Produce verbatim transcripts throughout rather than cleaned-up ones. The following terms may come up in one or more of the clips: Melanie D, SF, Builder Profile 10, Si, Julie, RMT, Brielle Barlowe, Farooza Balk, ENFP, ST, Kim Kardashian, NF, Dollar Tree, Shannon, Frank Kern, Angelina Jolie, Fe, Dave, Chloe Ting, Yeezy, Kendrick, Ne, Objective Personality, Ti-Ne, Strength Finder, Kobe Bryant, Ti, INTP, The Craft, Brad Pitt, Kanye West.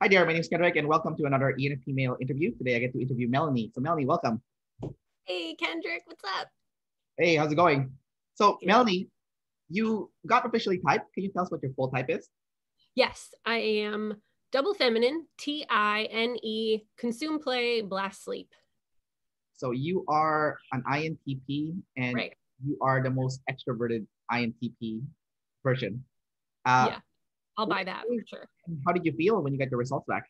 Hi there, my name is Kendrick and welcome to another E N F P male interview. Today I get to interview Melanie. So Melanie, welcome. Hey Kendrick, what's up? Hey, how's it going? So yeah. Melanie, you got officially typed. Can you tell us what your full type is? Yes, I am double feminine, T I N E, consume, play, blast, sleep. So you are an I N T P and right. You are the most extroverted I N T P version. Uh, yeah. I'll buy that for sure. How did you feel when you got the results back?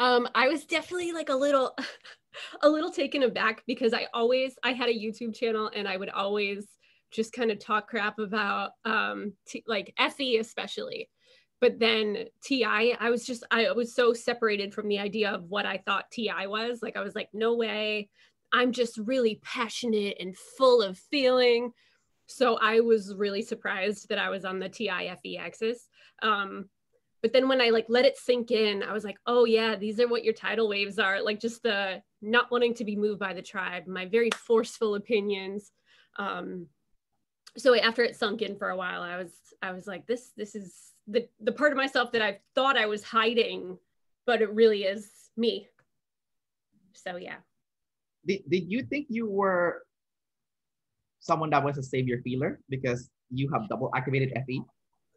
Um, I was definitely like a little, a little taken aback because I always, I had a YouTube channel and I would always just kind of talk crap about um, t like Fe especially. But then Ti, I was just, I was so separated from the idea of what I thought Ti was. Like, I was like, no way. I'm just really passionate and full of feeling. So I was really surprised that I was on the T I F E axis. Um, but then when I like let it sink in, I was like, oh yeah, these are what your tidal waves are. Like just the not wanting to be moved by the tribe, my very forceful opinions. Um, so after it sunk in for a while, I was, I was like, this, this is the, the part of myself that I thought I was hiding, but it really is me. So yeah. Did, did you think you were someone that was a savior feeler because you have double activated Fe?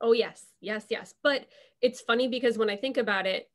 Oh yes, yes, yes. But it's funny because when I think about it,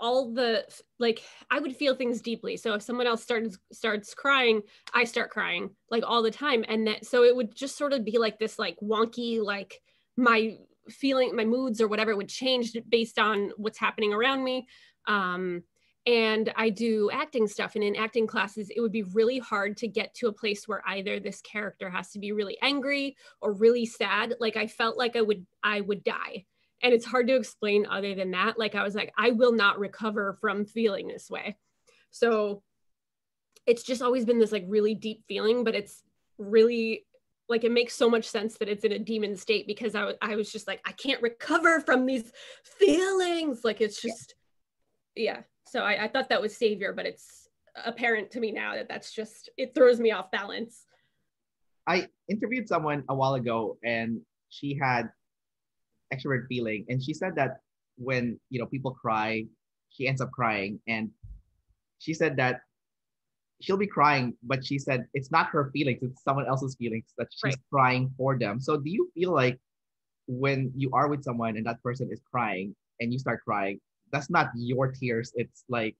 all the, like I would feel things deeply. So if someone else starts, starts crying, I start crying like all the time. And that, so it would just sort of be like this like wonky, like my feeling, my moods or whatever would change based on what's happening around me. Um, And I do acting stuff, and in acting classes, it would be really hard to get to a place where either this character has to be really angry or really sad. Like I felt like I would, I would die. And it's hard to explain other than that. Like I was like, I will not recover from feeling this way. So it's just always been this like really deep feeling, but it's really like, it makes so much sense that it's in a demon state because I, I was just like, I can't recover from these feelings. Like it's just, yeah. So I, I thought that was savior, but it's apparent to me now that that's just, it throws me off balance. I interviewed someone a while ago and she had extrovert feeling. And she said that when, you know, people cry, she ends up crying. And she said that she'll be crying, but she said it's not her feelings, it's someone else's feelings that she's right. crying for them. So do you feel like when you are with someone and that person is crying and you start crying, that's not your tears, it's like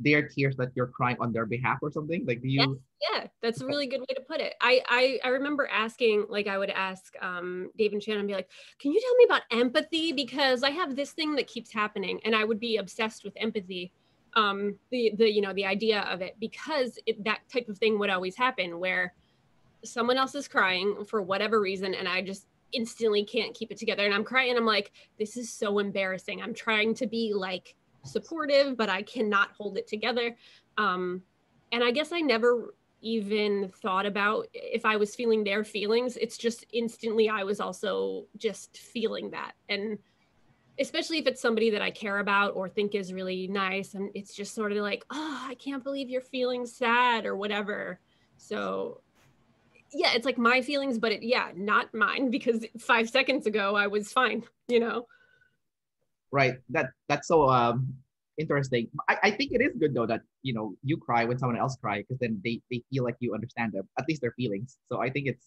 their tears that you're crying on their behalf or something? Like do you? Yeah, yeah, that's a really good way to put it. I, I, I remember asking, like I would ask um, Dave and Shannon, be like, can you tell me about empathy? Because I have this thing that keeps happening and I would be obsessed with empathy. Um, the, the, you know, the idea of it, because it, that type of thing would always happen where someone else is crying for whatever reason and I just instantly can't keep it together and I'm crying. I'm like, this is so embarrassing. I'm trying to be like supportive, but I cannot hold it together. Um, and I guess I never even thought about if I was feeling their feelings. It's just instantly I was also just feeling that. And especially if it's somebody that I care about or think is really nice. And it's just sort of like, oh, I can't believe you're feeling sad or whatever. So yeah, it's like my feelings, but it, yeah, not mine because five seconds ago I was fine, you know? Right. That that's so um, interesting. I, I think it is good though that, you know, you cry when someone else cries because then they, they feel like you understand them, at least their feelings. So I think it's...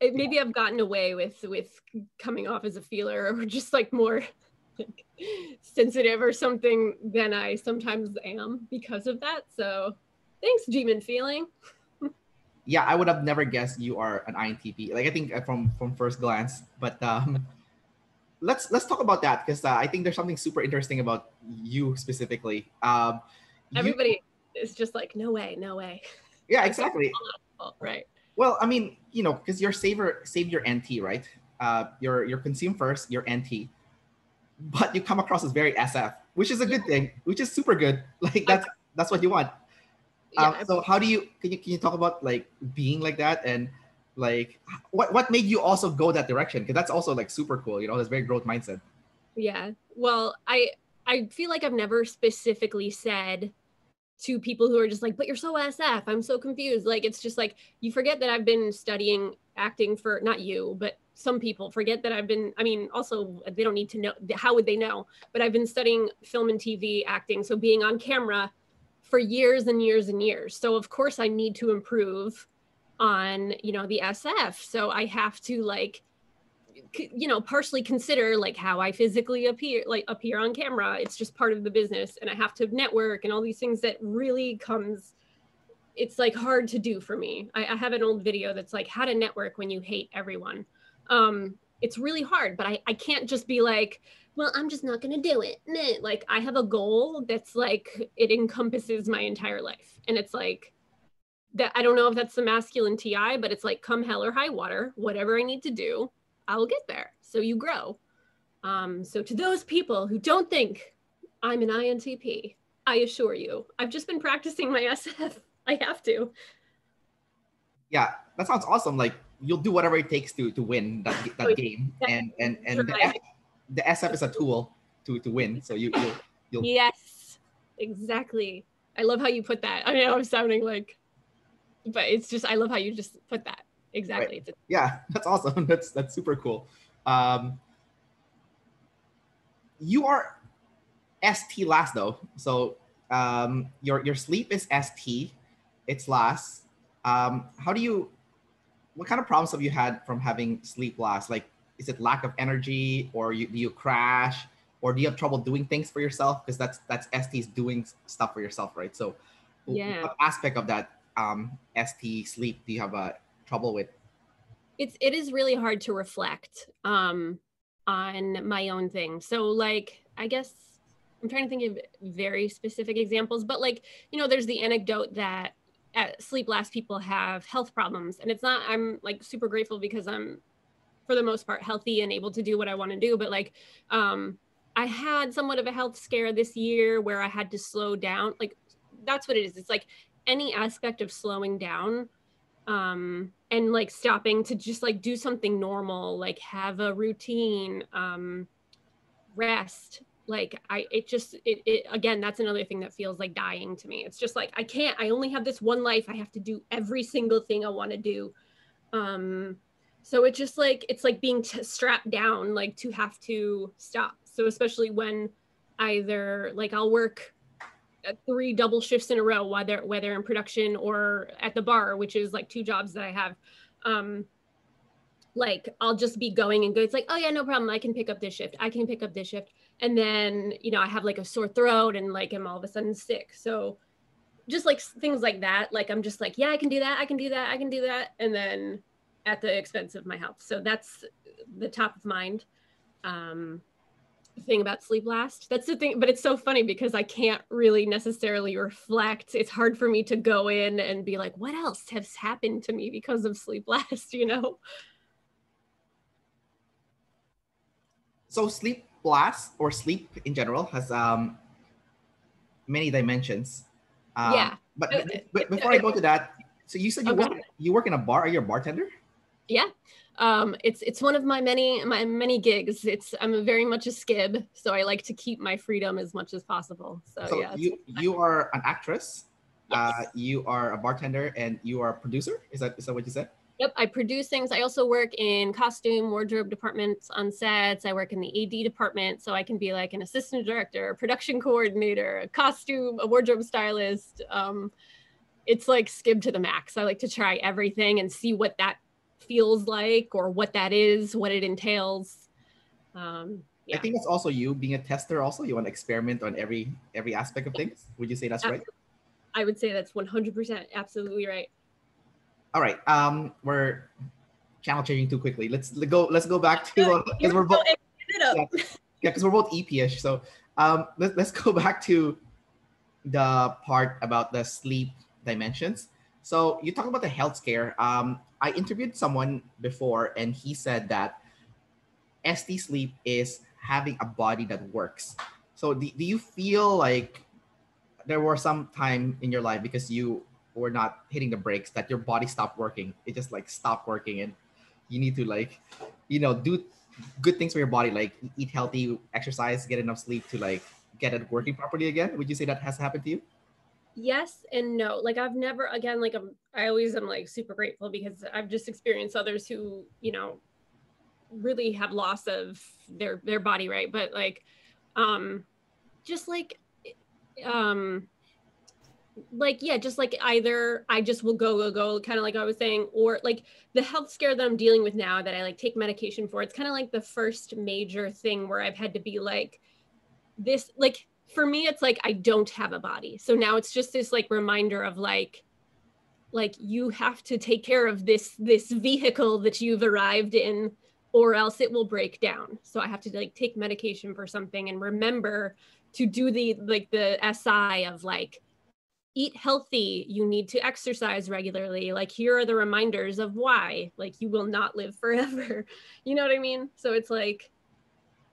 Yeah. It, maybe yeah. I've gotten away with, with coming off as a feeler or just like more like, sensitive or something than I sometimes am because of that. So thanks, demon feeling. Yeah, I would have never guessed you are an I N T P. Like I think from from first glance, but um, let's let's talk about that because uh, I think there's something super interesting about you specifically. Um, Everybody you... is just like, no way, no way. Yeah, exactly. Right. Well, I mean, you know, because you're saver, save your N T, right? Uh, you're you're consume first, you're N T, but you come across as very S F, which is a good thing, which is super good. Like that's okay. That's what you want. Um, yeah, so how do you can, you, can you talk about like being like that and like what, what made you also go that direction? Because that's also like super cool, you know, that's very growth mindset. Yeah, well, I, I feel like I've never specifically said to people who are just like, but you're so S F, I'm so confused. Like, it's just like, you forget that I've been studying acting for, not you, but some people forget that I've been, I mean, also they don't need to know, how would they know? But I've been studying film and T V acting, so being on camera for years and years and years. So of course I need to improve on, you know, the S F. So I have to like, you know, partially consider like how I physically appear, like appear on camera. It's just part of the business, and I have to network and all these things that really comes, it's like hard to do for me. I, I have an old video that's like how to network when you hate everyone. Um, it's really hard, but I, I can't just be like, well, I'm just not going to do it. Nah. Like I have a goal that's like, it encompasses my entire life. And it's like, that I don't know if that's the masculine T I, but it's like, come hell or high water, whatever I need to do, I'll get there. So you grow. Um, so to those people who don't think I'm an I N T P, I assure you, I've just been practicing my S F. I have to. Yeah, that sounds awesome. Like you'll do whatever it takes to to win that, that oh, game. That, and and, and the, F, the S F is a tool to, to win. So you, you'll, you'll. Yes, exactly. I love how you put that. I know I'm sounding like, but it's just, I love how you just put that. Exactly. Right. Yeah, that's awesome. That's, that's super cool. Um, you are S T last though. So um, your, your sleep is S T. It's last. Um, how do you, what kind of problems have you had from having sleep last? Like, is it lack of energy, or you, do you crash, or do you have trouble doing things for yourself? Because that's, that's S T's doing stuff for yourself, right? So yeah. What aspect of that um, S T sleep do you have a trouble with? It's, it is really hard to reflect um, on my own thing. So like, I guess I'm trying to think of very specific examples, but like, you know, there's the anecdote that at sleep last people have health problems, and it's not, I'm like super grateful because I'm for the most part healthy and able to do what I want to do, but like um I had somewhat of a health scare this year where I had to slow down. Like that's what it is. It's like any aspect of slowing down um and like stopping to just like do something normal, like have a routine, um rest. Like I, it just, it, it, again, that's another thing that feels like dying to me. It's just like, I can't, I only have this one life. I have to do every single thing I want to do. Um, so it's just like, it's like being t- strapped down, like to have to stop. So especially when either like I'll work three double shifts in a row, whether, whether in production or at the bar, which is like two jobs that I have. Um, like I'll just be going and go. It's like, oh yeah, no problem. I can pick up this shift. I can pick up this shift. And then, you know, I have like a sore throat and like I'm all of a sudden sick. So just like things like that, like I'm just like, yeah, I can do that. I can do that. I can do that. And then at the expense of my health. So that's the top of mind um, thing about sleep last. That's the thing. But it's so funny because I can't really necessarily reflect. It's hard for me to go in and be like, what else has happened to me because of sleep last, you know? So sleep last or sleep in general has um, many dimensions. Um, yeah. But, but before I go to that, so you said you, okay. work, you work in a bar. Are you a bartender? Yeah. Um, it's it's one of my many my many gigs. It's I'm very much a skib, so I like to keep my freedom as much as possible. So, so yeah. You you are an actress. Yes. Uh, you are a bartender, and you are a producer. Is that is that what you said? Yep, I produce things. I also work in costume, wardrobe departments on sets. I work in the A D department, so I can be like an assistant director, a production coordinator, a costume, a wardrobe stylist. Um, it's like skib to the max. I like to try everything and see what that feels like or what that is, what it entails. Um, yeah. I think that's also you being a tester. Also, you want to experiment on every every aspect of things. Would you say that's absolutely right? I would say that's one hundred percent absolutely right. All right, um, we're channel changing too quickly. Let's let go. Let's go back to uh, because we're both yeah, because we're both E P-ish. So um, let's let's go back to the part about the sleep dimensions. So you talk about the health scare. Um, I interviewed someone before, and he said that S T sleep is having a body that works. So do, do you feel like there were some time in your life because you we're not hitting the brakes that your body stopped working? It just like stopped working, and you need to like, you know, do good things for your body, like eat healthy, exercise, get enough sleep to like get it working properly again. Would you say that has happened to you? Yes and no. Like I've never, again, like I'm, I always am like super grateful because I've just experienced others who, you know, really have loss of their, their body, right? But like, um, just like, um, like, yeah, just like either I just will go, go, go, kind of like I was saying, or like the health scare that I'm dealing with now that I like take medication for, it's kind of like the first major thing where I've had to be like this, like, for me, it's like, I don't have a body. So now it's just this like reminder of like, like you have to take care of this, this vehicle that you've arrived in or else it will break down. So I have to like take medication for something and remember to do the, like the S I of like, eat healthy, you need to exercise regularly. Like here are the reminders of why, like you will not live forever. You know what I mean? So it's like,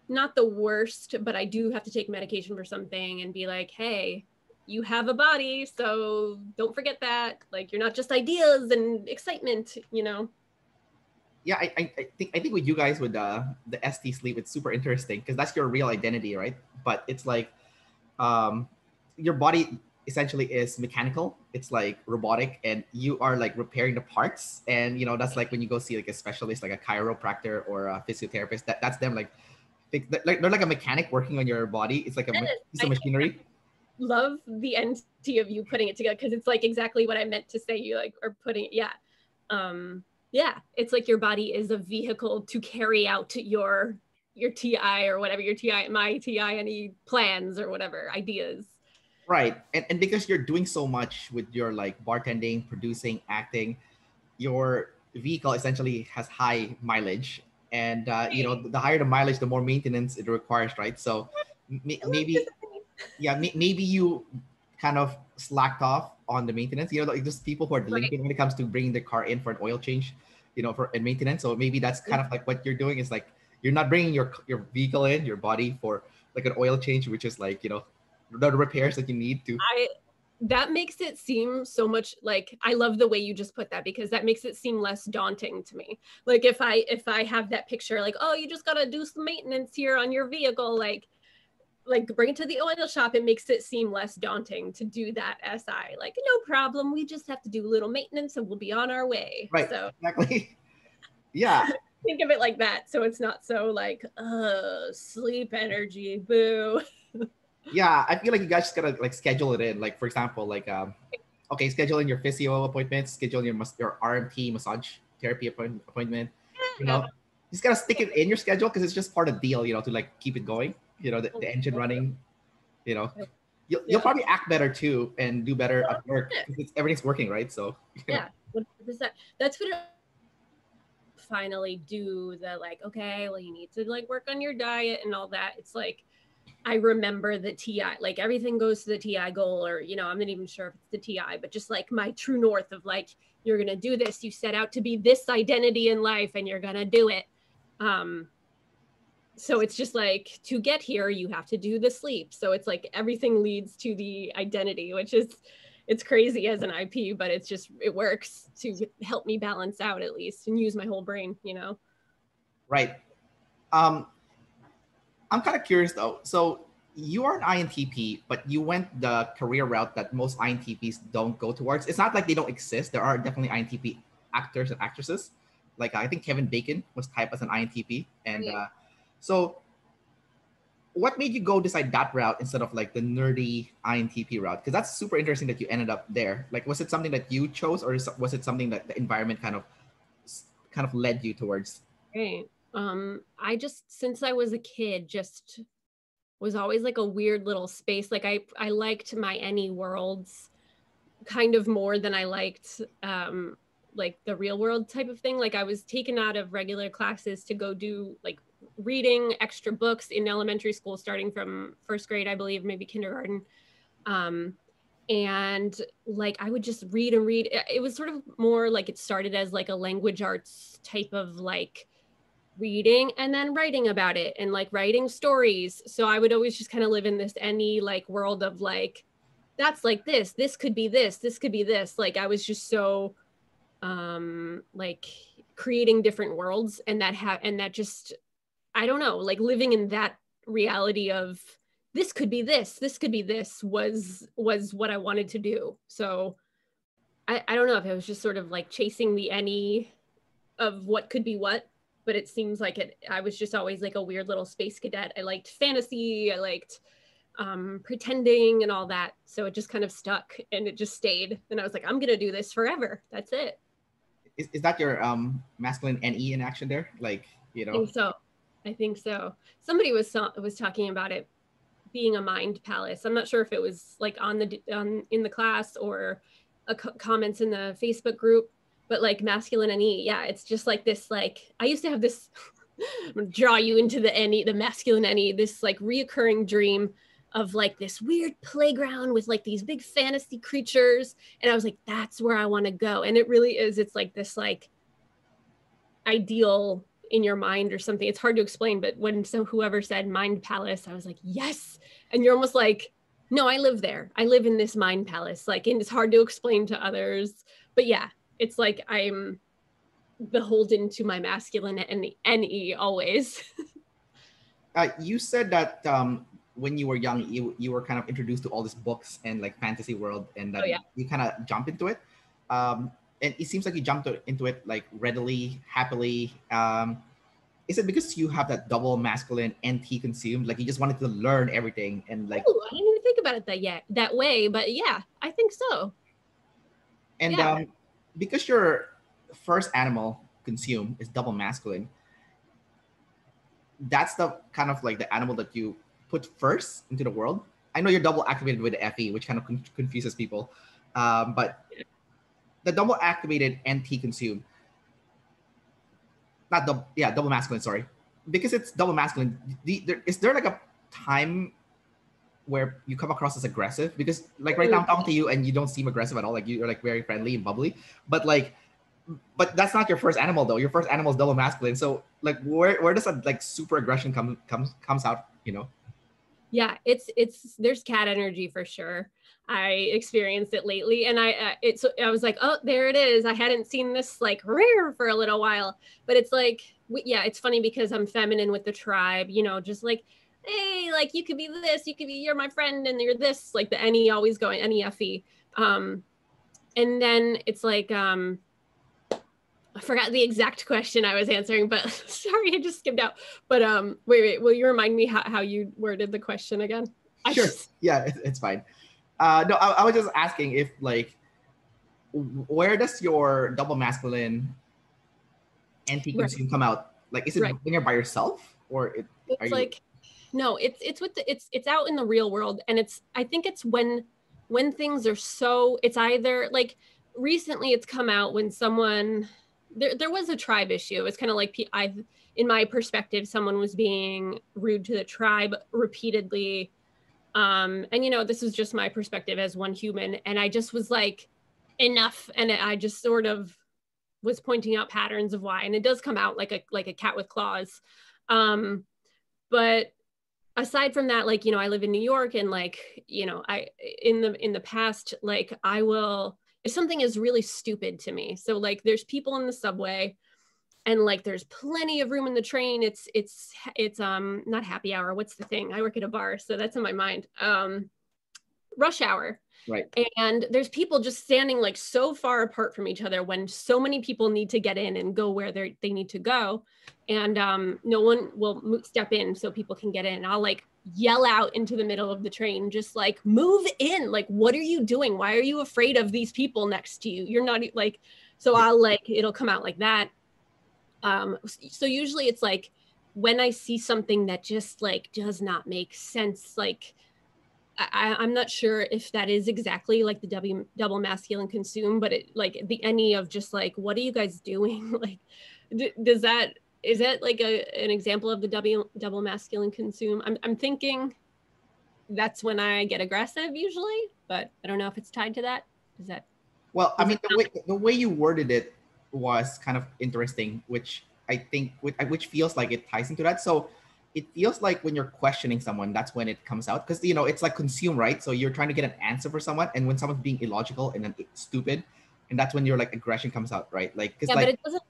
not the worst, but I do have to take medication for something and be like, hey, you have a body, so don't forget that. Like, you're not just ideas and excitement, you know? Yeah, I, I, I think I think with you guys with uh, the S T sleep, it's super interesting because that's your real identity, right? But it's like, um, your body essentially is mechanical. It's like robotic and you are like repairing the parts. And, you know, that's like when you go see like a specialist, like a chiropractor or a physiotherapist, that, that's them like, like they're like a mechanic working on your body. It's like a piece of machinery. Love the entity of you putting it together because it's like exactly what I meant to say. You like are putting, yeah, um, yeah. It's like your body is a vehicle to carry out your your T I or whatever your T I, my T I-Ne plans or whatever ideas. Right, and and because you're doing so much with your like bartending, producing, acting, your vehicle essentially has high mileage. And, uh, you know, the higher the mileage, the more maintenance it requires, right? So maybe, yeah, maybe you kind of slacked off on the maintenance, you know, like just people who are delinquent when it comes to bringing the car in for an oil change, you know, for and maintenance. So maybe that's kind of like what you're doing is like, you're not bringing your, your vehicle in, your body for like an oil change, which is like, you know, the repairs that you need to. I, that makes it seem so much like, I love the way you just put that because that makes it seem less daunting to me. Like if I, if I have that picture, like, oh, you just got to do some maintenance here on your vehicle, like, like bring it to the oil shop. It makes it seem less daunting to do that S I, like, no problem. We just have to do a little maintenance and we'll be on our way. Right. So exactly. Yeah. Think of it like that. So it's not so like, oh, sleep energy, boo. Yeah, I feel like you guys just gotta like schedule it in. Like for example, like um, okay, scheduling your physio appointments, scheduling your your R M T massage therapy appointment. appointment you know, you just gotta stick it in your schedule because it's just part of the deal. You know, to like keep it going. You know, the, the engine running. You know, you'll you'll probably act better too and do better at work because everything's working, right? So yeah, one hundred percent. That's what. It finally, do the like. Okay, well, you need to like work on your diet and all that. It's like. I remember the T I, like everything goes to the T I goal or, you know, I'm not even sure if it's the T I, but just like my true north of like, you're going to do this, you set out to be this identity in life and you're going to do it. Um, so it's just like, to get here, you have to do the sleep. So it's like everything leads to the identity, which is, it's crazy as an I P, but it's just, it works to help me balance out at least and use my whole brain, you know? Right. Um, I'm kind of curious though. So you are an I N T P, but you went the career route that most I N T Ps don't go towards. It's not like they don't exist. There are definitely I N T P actors and actresses. Like I think Kevin Bacon was typed as an I N T P. And yeah. uh, so what made you go decide that route instead of like the nerdy I N T P route? Because that's super interesting that you ended up there. Like, was it something that you chose or was it something that the environment kind of kind of led you towards? Right. Um, I just, since I was a kid, just was always like a weird little space. Like I, I liked my any worlds kind of more than I liked, um, like the real world type of thing. Like I was taken out of regular classes to go do like reading extra books in elementary school, starting from first grade, I believe, maybe kindergarten. Um, and like, I would just read and read. It was sort of more like it started as like a language arts type of like, reading and then writing about it and like writing stories. So I would always just kind of live in this any like world of like, that's like this, this could be this, this could be this. Like I was just so um, like creating different worlds and that ha and that just, I don't know, like living in that reality of this could be this, this could be this was, was what I wanted to do. So I, I don't know if it was just sort of like chasing the any of what could be what. but it seems like it, I was just always like a weird little space cadet. I liked fantasy, I liked um, pretending and all that. So it just kind of stuck and it just stayed. And I was like, I'm gonna do this forever, that's it. Is, is that your um, masculine N E in action there? Like, you know? I think so, I think so. Somebody was, was talking about it being a mind palace. I'm not sure if it was like on the, on, in the class or a co comments in the Facebook group, but like masculine N E, yeah, it's just like this, like, I used to have this, I'm gonna draw you into the N E, the masculine N E, this like reoccurring dream of like this weird playground with like these big fantasy creatures. And I was like, that's where I wanna go. And it really is, it's like this like ideal in your mind or something. It's hard to explain, but when so whoever said mind palace, I was like, yes. And you're almost like, no, I live there. I live in this mind palace. Like, and it's hard to explain to others, but yeah, it's like, I'm beholden to my masculine N E always. uh, you said that um, when you were young, you, you were kind of introduced to all these books and like fantasy world, and that oh, yeah. you kind of jump into it. Um, and it seems like you jumped into it like readily, happily. Um, Is it because you have that double masculine N T consumed? Like you just wanted to learn everything and like— Oh, I didn't even think about it that yet that way, but yeah, I think so. And yeah. um, because your first animal consumed is double masculine, that's the kind of like the animal that you put first into the world. I know you're double activated with the Fe, which kind of con confuses people, um, but the double activated N T consumed, Not double, yeah, double masculine, sorry. Because it's double masculine, the, there, is there like a time where you come across as aggressive? Because like right now I'm talking to you and you don't seem aggressive at all. Like you're like very friendly and bubbly, but like, but that's not your first animal though. Your first animal is double masculine. So like, where, where does that like super aggression come, comes, comes out, you know? Yeah, it's, it's, there's cat energy for sure. I experienced it lately and I, uh, it's, I was like, oh, there it is. I hadn't seen this like rare for a little while, but it's like, yeah, it's funny because I'm feminine with the tribe, you know, just like, hey, like you could be this, you could be, you're my friend and you're this, like the N E always going, N E F E. Um, and then it's like, um, I forgot the exact question I was answering, but sorry, I just skipped out. But um, wait, wait, will you remind me how, how you worded the question again? I sure, just... yeah, it's fine. Uh, no, I, I was just asking if like, where does your double masculine anti-consume right. come out? Like, is it right. when you're by yourself or it, it's are you... like, no, it's, it's with the, it's, it's out in the real world. And it's, I think it's when, when things are so, it's either like recently it's come out when someone, there, there was a tribe issue. It's kind of like, I, in my perspective, someone was being rude to the tribe repeatedly. Um, and, you know, this is just my perspective as one human. And I just was like, enough. And I just sort of was pointing out patterns of why. And it does come out like a, like a cat with claws. Um, but aside from that, like, you know, I live in New York and like, you know, I, in the, in the past, like I will, if something is really stupid to me. So like, there's people in the subway and like, there's plenty of room in the train. It's, it's, it's, um, not happy hour. What's the thing? I work at a bar. So that's in my mind. Um, rush hour. Right. And there's people just standing like so far apart from each other when so many people need to get in and go where they they need to go. And, um, no one will step in so people can get in. I'll like yell out into the middle of the train, just like move in. Like, what are you doing? Why are you afraid of these people next to you? You're not like, so I'll like, it'll come out like that. Um, so usually it's like when I see something that just like does not make sense, like I, I'm not sure if that is exactly like the W double masculine consume, but it like the N E of just like, what are you guys doing? Like, d does that, is that like a, an example of the W double masculine consume? I'm, I'm thinking that's when I get aggressive usually, but I don't know if it's tied to that. Is that? Well, I mean, the way, the way you worded it was kind of interesting, which I think which, which feels like it ties into that. So it feels like when you're questioning someone, that's when it comes out, because you know it's like consume, right? So you're trying to get an answer for someone, and when someone's being illogical and then stupid, and that's when your like aggression comes out, right? Like yeah, like, but it doesn't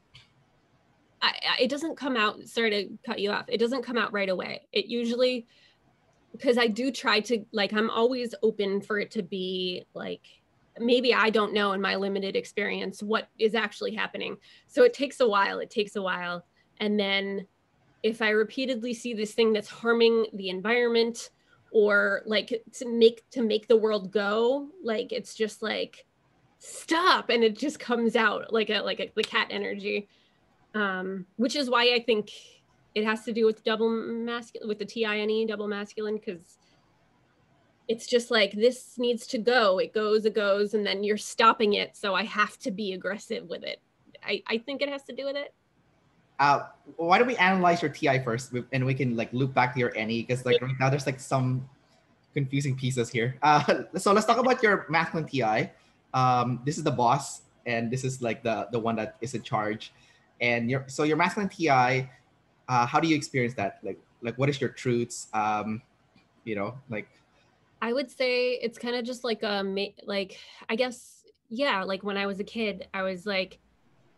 I, I, it doesn't come out, sorry to cut you off, it doesn't come out right away. It usually, because I do try to like, I'm always open for it to be like, maybe I don't know in my limited experience what is actually happening. So it takes a while. It takes a while. And then if I repeatedly see this thing that's harming the environment or like to make, to make the world go, like, it's just like, stop. And it just comes out like a, like a, the cat energy, um, which is why I think it has to do with double masculine, with the T I N E double masculine. 'Cause it's just like, this needs to go, it goes, it goes, and then you're stopping it. So I have to be aggressive with it. I, I think it has to do with it. Uh, why don't we analyze your T I first, and we can like loop back to your N E, because like right now there's like some confusing pieces here. Uh, so let's talk about your masculine T I. Um, this is the boss, and this is like the the one that is in charge. And your so your masculine T I, uh, how do you experience that? Like like what is your truths? Um, you know, like I would say it's kind of just like a like I guess yeah. Like when I was a kid, I was like,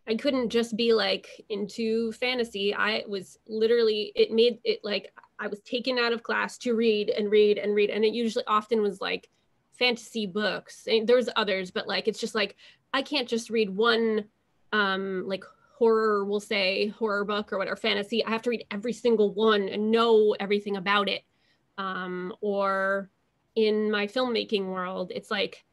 I couldn't just be like into fantasy. I was literally, it made it like I was taken out of class to read and read and read. And it usually often was like fantasy books. And there's others, but like, it's just like, I can't just read one um, like horror, we'll say horror book or whatever, fantasy. I have to read every single one and know everything about it. Um, or in my filmmaking world, it's like,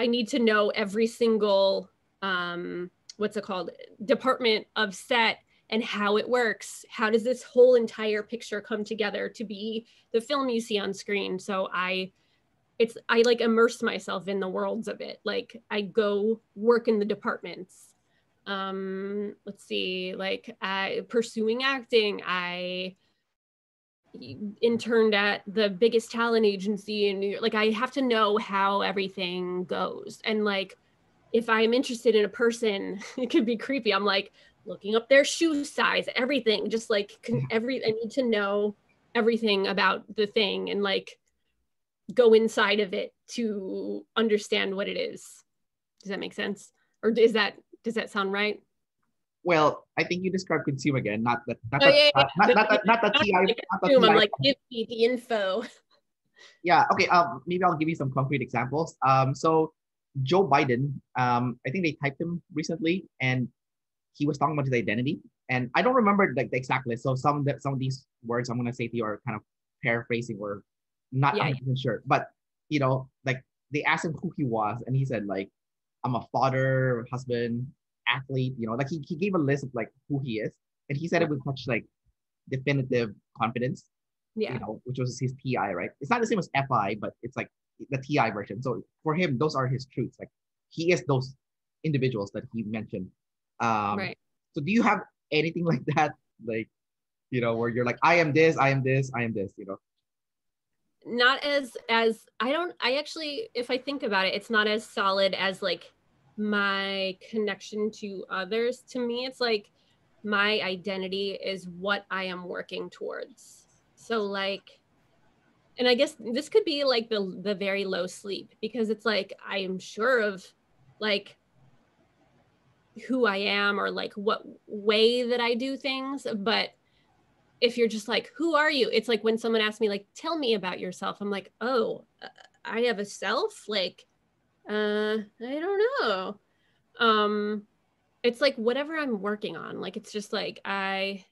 I need to know every single, um, what's it called, department of set and how it works. How does this whole entire picture come together to be the film you see on screen? So I, it's, I like immerse myself in the worlds of it. Like I go work in the departments. Um, let's see, like I, pursuing acting. I interned at the biggest talent agency in New York. Like I have to know how everything goes. And like, if I'm interested in a person, it could be creepy. I'm like looking up their shoe size, everything, just like can every, I need to know everything about the thing and like go inside of it to understand what it is. Does that make sense? Or is that, does that sound right? Well, I think you described consume again, not that, not the T I. I'm like, give me the info. Yeah, okay, um, maybe I'll give you some concrete examples. Um, so, Joe Biden, um, I think they typed him recently, and he was talking about his identity. And I don't remember like the exact list. So some that some of these words I'm gonna say to you are kind of paraphrasing or not yeah, yeah. sure. But you know, like they asked him who he was, and he said like, "I'm a father, husband, athlete." You know, like he he gave a list of like who he is, and he said it with such like definitive confidence. Yeah, you know, which was his T I, right? It's not the same as F I, but it's like the T I version. So for him, those are his truths. Like he is those individuals that he mentioned. Um, right. So do you have anything like that? Like, you know, where you're like, I am this, I am this, I am this, you know? Not as, as I don't, I actually, if I think about it, it's not as solid as like my connection to others. To me, it's like my identity is what I am working towards. So like, and I guess this could be like the, the very low sleep, because it's like, I am sure of like who I am or like what way that I do things. But if you're just like, who are you? It's like when someone asks me, like, tell me about yourself. I'm like, oh, I have a self? Like, uh, I don't know. Um, it's like whatever I'm working on. Like, it's just like, I...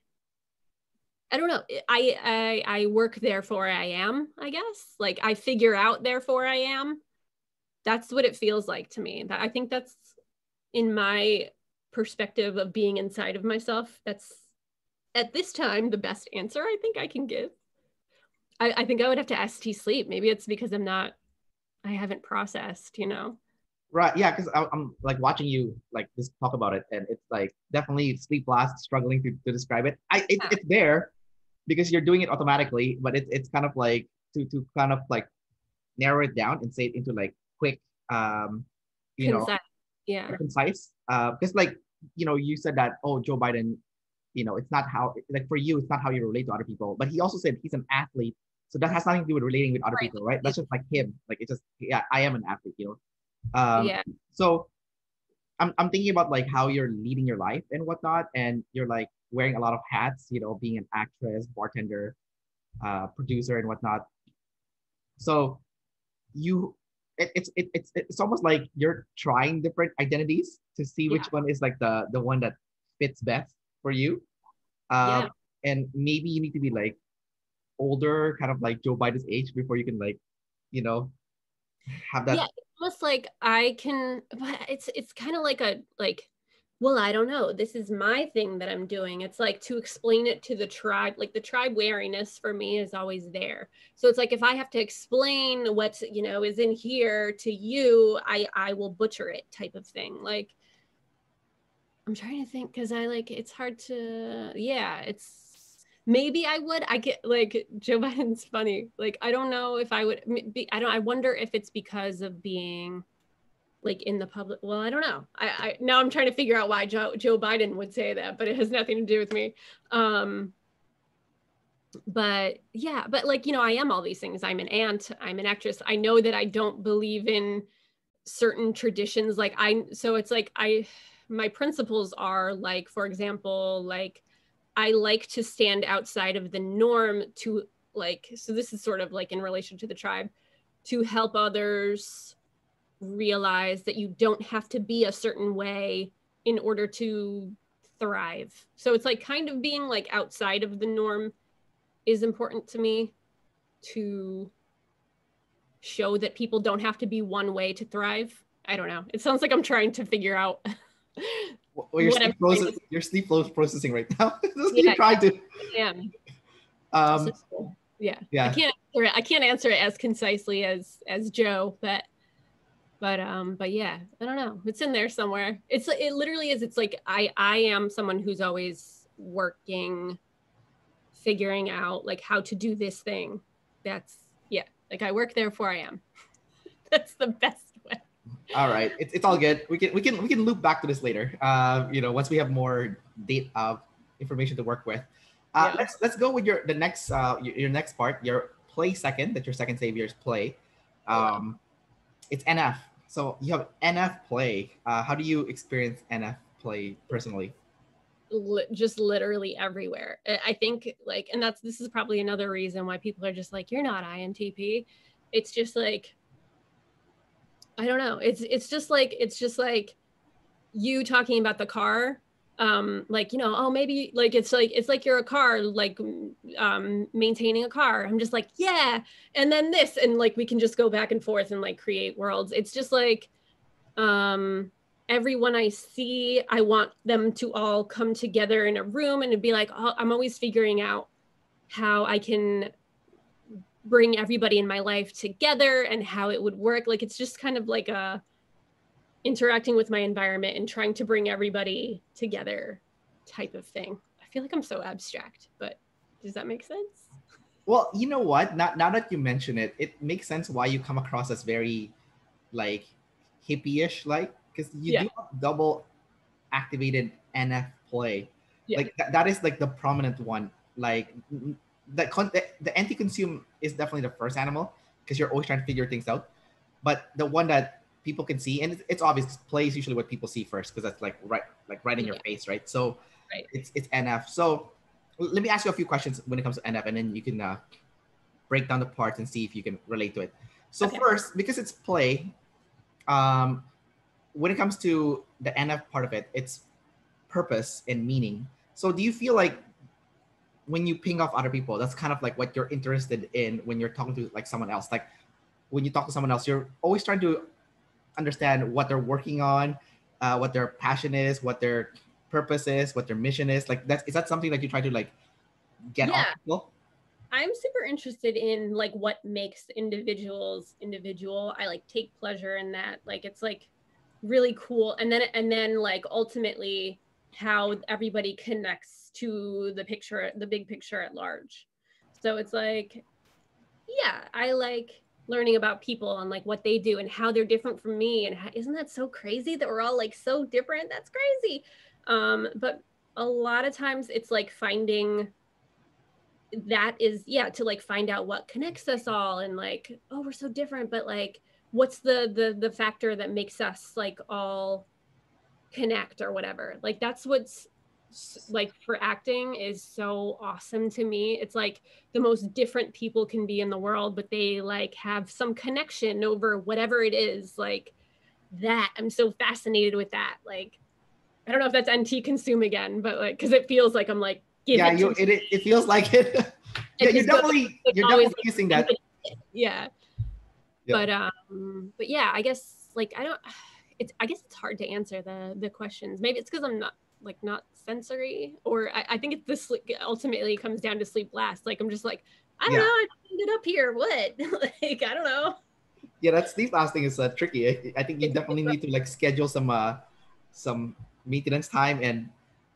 I don't know. I, I I work, therefore I am, I guess. Like I figure out, therefore I am. That's what it feels like to me. That I think that's in my perspective of being inside of myself. That's at this time the best answer I think I can give. I, I think I would have to S T sleep. Maybe it's because I'm not, I haven't processed, you know? Right. Yeah. Because I'm like watching you like just talk about it, and it's like definitely sleep blast, struggling to, to describe it. I it, yeah. It's there because you're doing it automatically, but it's it's kind of like to to kind of like narrow it down and say it into like quick, um, you concise. know, yeah, concise. Uh, because like you know you said that oh Joe Biden, you know it's not how like for you it's not how you relate to other people, but he also said he's an athlete, so that has nothing to do with relating with other right. people, right? That's just like him. Like it's just yeah, I am an athlete, you know. Um, yeah. So I'm, I'm thinking about like how you're leading your life and whatnot, and you're like wearing a lot of hats, you know, being an actress, bartender, uh, producer and whatnot. So you, it, it's, it, it's, it's almost like you're trying different identities to see yeah. which one is like the, the one that fits best for you. Um, yeah. And maybe you need to be like older, kind of like Joe Biden's age, before you can like, you know, have that. Yeah, it's almost like I can, but it's, it's kind of like a, like, well, I don't know, this is my thing that I'm doing. It's like to explain it to the tribe, like the tribe wariness for me is always there. So it's like, if I have to explain what's, you know, is in here to you, I, I will butcher it type of thing. Like, I'm trying to think, cause I like, it's hard to, yeah, it's maybe I would, I get like Joe Biden's funny. Like, I don't know if I would be, I don't, I wonder if it's because of being like in the public. Well, I don't know. I, I now I'm trying to figure out why Joe, Joe Biden would say that, but it has nothing to do with me. Um, but yeah, but like, you know, I am all these things. I'm an aunt, I'm an actress. I know that I don't believe in certain traditions. Like I, so it's like, I, my principles are like, for example, like I like to stand outside of the norm to like, so this is sort of like in relation to the tribe, to help others realize that you don't have to be a certain way in order to thrive. So it's like kind of being like outside of the norm is important to me, to show that people don't have to be one way to thrive. I don't know. It sounds like I'm trying to figure out. Well, your, sleep process, your sleep flow is processing right now. That's yeah, yeah. To. Yeah. Um, so, yeah. Yeah. I can't answer it. I can't answer it as concisely as as Joe, but But um, but yeah, I don't know. It's in there somewhere. It's it literally is. It's like I I am someone who's always working, figuring out like how to do this thing. That's yeah. Like I work, therefore I am. That's the best way. All right, it's it's all good. We can we can we can loop back to this later. Uh, you know, once we have more date of uh, information to work with. Uh, yeah. Let's let's go with your the next uh your, your next part. Your play second. That your second savior's play. Um, oh. It's N F. So you have N F play. Uh, how do you experience N F play personally? Just literally everywhere. I think like, and that's, this is probably another reason why people are just like, you're not I N T P. It's just like, I don't know. It's, it's just like, it's just like you talking about the car. Um, like, you know, oh, maybe like, it's like, it's like you're a car, like, um, maintaining a car. I'm just like, yeah. And then this, and like, we can just go back and forth and like create worlds. It's just like, um, everyone I see, I want them to all come together in a room and it'd be like, oh, I'm always figuring out how I can bring everybody in my life together and how it would work. Like, it's just kind of like a, interacting with my environment and trying to bring everybody together type of thing. I feel like I'm so abstract, but does that make sense? Well, you know what? Now, now that you mention it, it makes sense why you come across as very like hippie-ish, like, because you yeah. do have double activated N F play. Yeah. Like th that is like the prominent one. Like the, the, the anti-consume is definitely the first animal because you're always trying to figure things out. But the one that people can see, and it's obvious, play is usually what people see first because that's like right like right in your yeah. face, right? So right. it's it's N F. So let me ask you a few questions when it comes to N F, and then you can uh, break down the parts and see if you can relate to it. So okay. First, because it's play, um, when it comes to the N F part of it, it's purpose and meaning. So do you feel like when you ping off other people, that's kind of like what you're interested in when you're talking to like someone else? Like when you talk to someone else, you're always trying to understand what they're working on, uh, what their passion is, what their purpose is, what their mission is. Like, that's, is that something that you try to like get yeah. off people? I'm super interested in like what makes individuals individual. I like take pleasure in that. Like, it's like really cool. And then, and then like ultimately how everybody connects to the picture, the big picture at large. So it's like, yeah, I like learning about people and like what they do and how they're different from me. And how, isn't that so crazy that we're all like so different? That's crazy. Um, but a lot of times it's like finding that is, yeah, to like find out what connects us all and like, oh, we're so different, but like, what's the, the, the factor that makes us like all connect or whatever. Like that's what's like for acting is so awesome to me. It's like the most different people can be in the world, but they like have some connection over whatever it is, like that. I'm so fascinated with that. Like, I don't know if that's N T consume again, but like, cause it feels like I'm like give yeah, it you, to it, it feels like it. it yeah, you're definitely, you're definitely using that. Yeah. yeah. But, um, but yeah, I guess like, I don't, it's, I guess it's hard to answer the, the questions. Maybe it's because I'm not like, not sensory, or I, I think it's this like, ultimately comes down to sleep last. Like, I'm just like, I don't yeah. know, I ended up here. What? Like, I don't know. Yeah, that sleep last thing is uh, tricky. I, I think you definitely need to like schedule some, uh, some maintenance time and.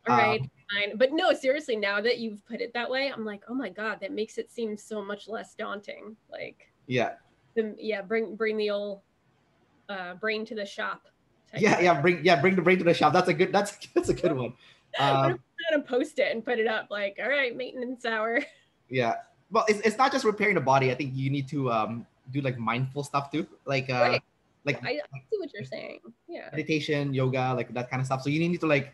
Uh, All right, fine. But no, seriously, now that you've put it that way, I'm like, oh my God, that makes it seem so much less daunting. Like, yeah. The, yeah. Bring, bring the old uh, brain to the shop. Yeah. Yeah. Bring, yeah. Bring the brain to the shop. That's a good, that's, that's a good one. Um, I'm gonna post it and put it up like, all right, maintenance hour. Yeah. Well, it's, it's not just repairing the body. I think you need to um, do like mindful stuff too. Like, uh, right. like I, I see what you're saying. Yeah. Meditation, yoga, like that kind of stuff. So you need to like,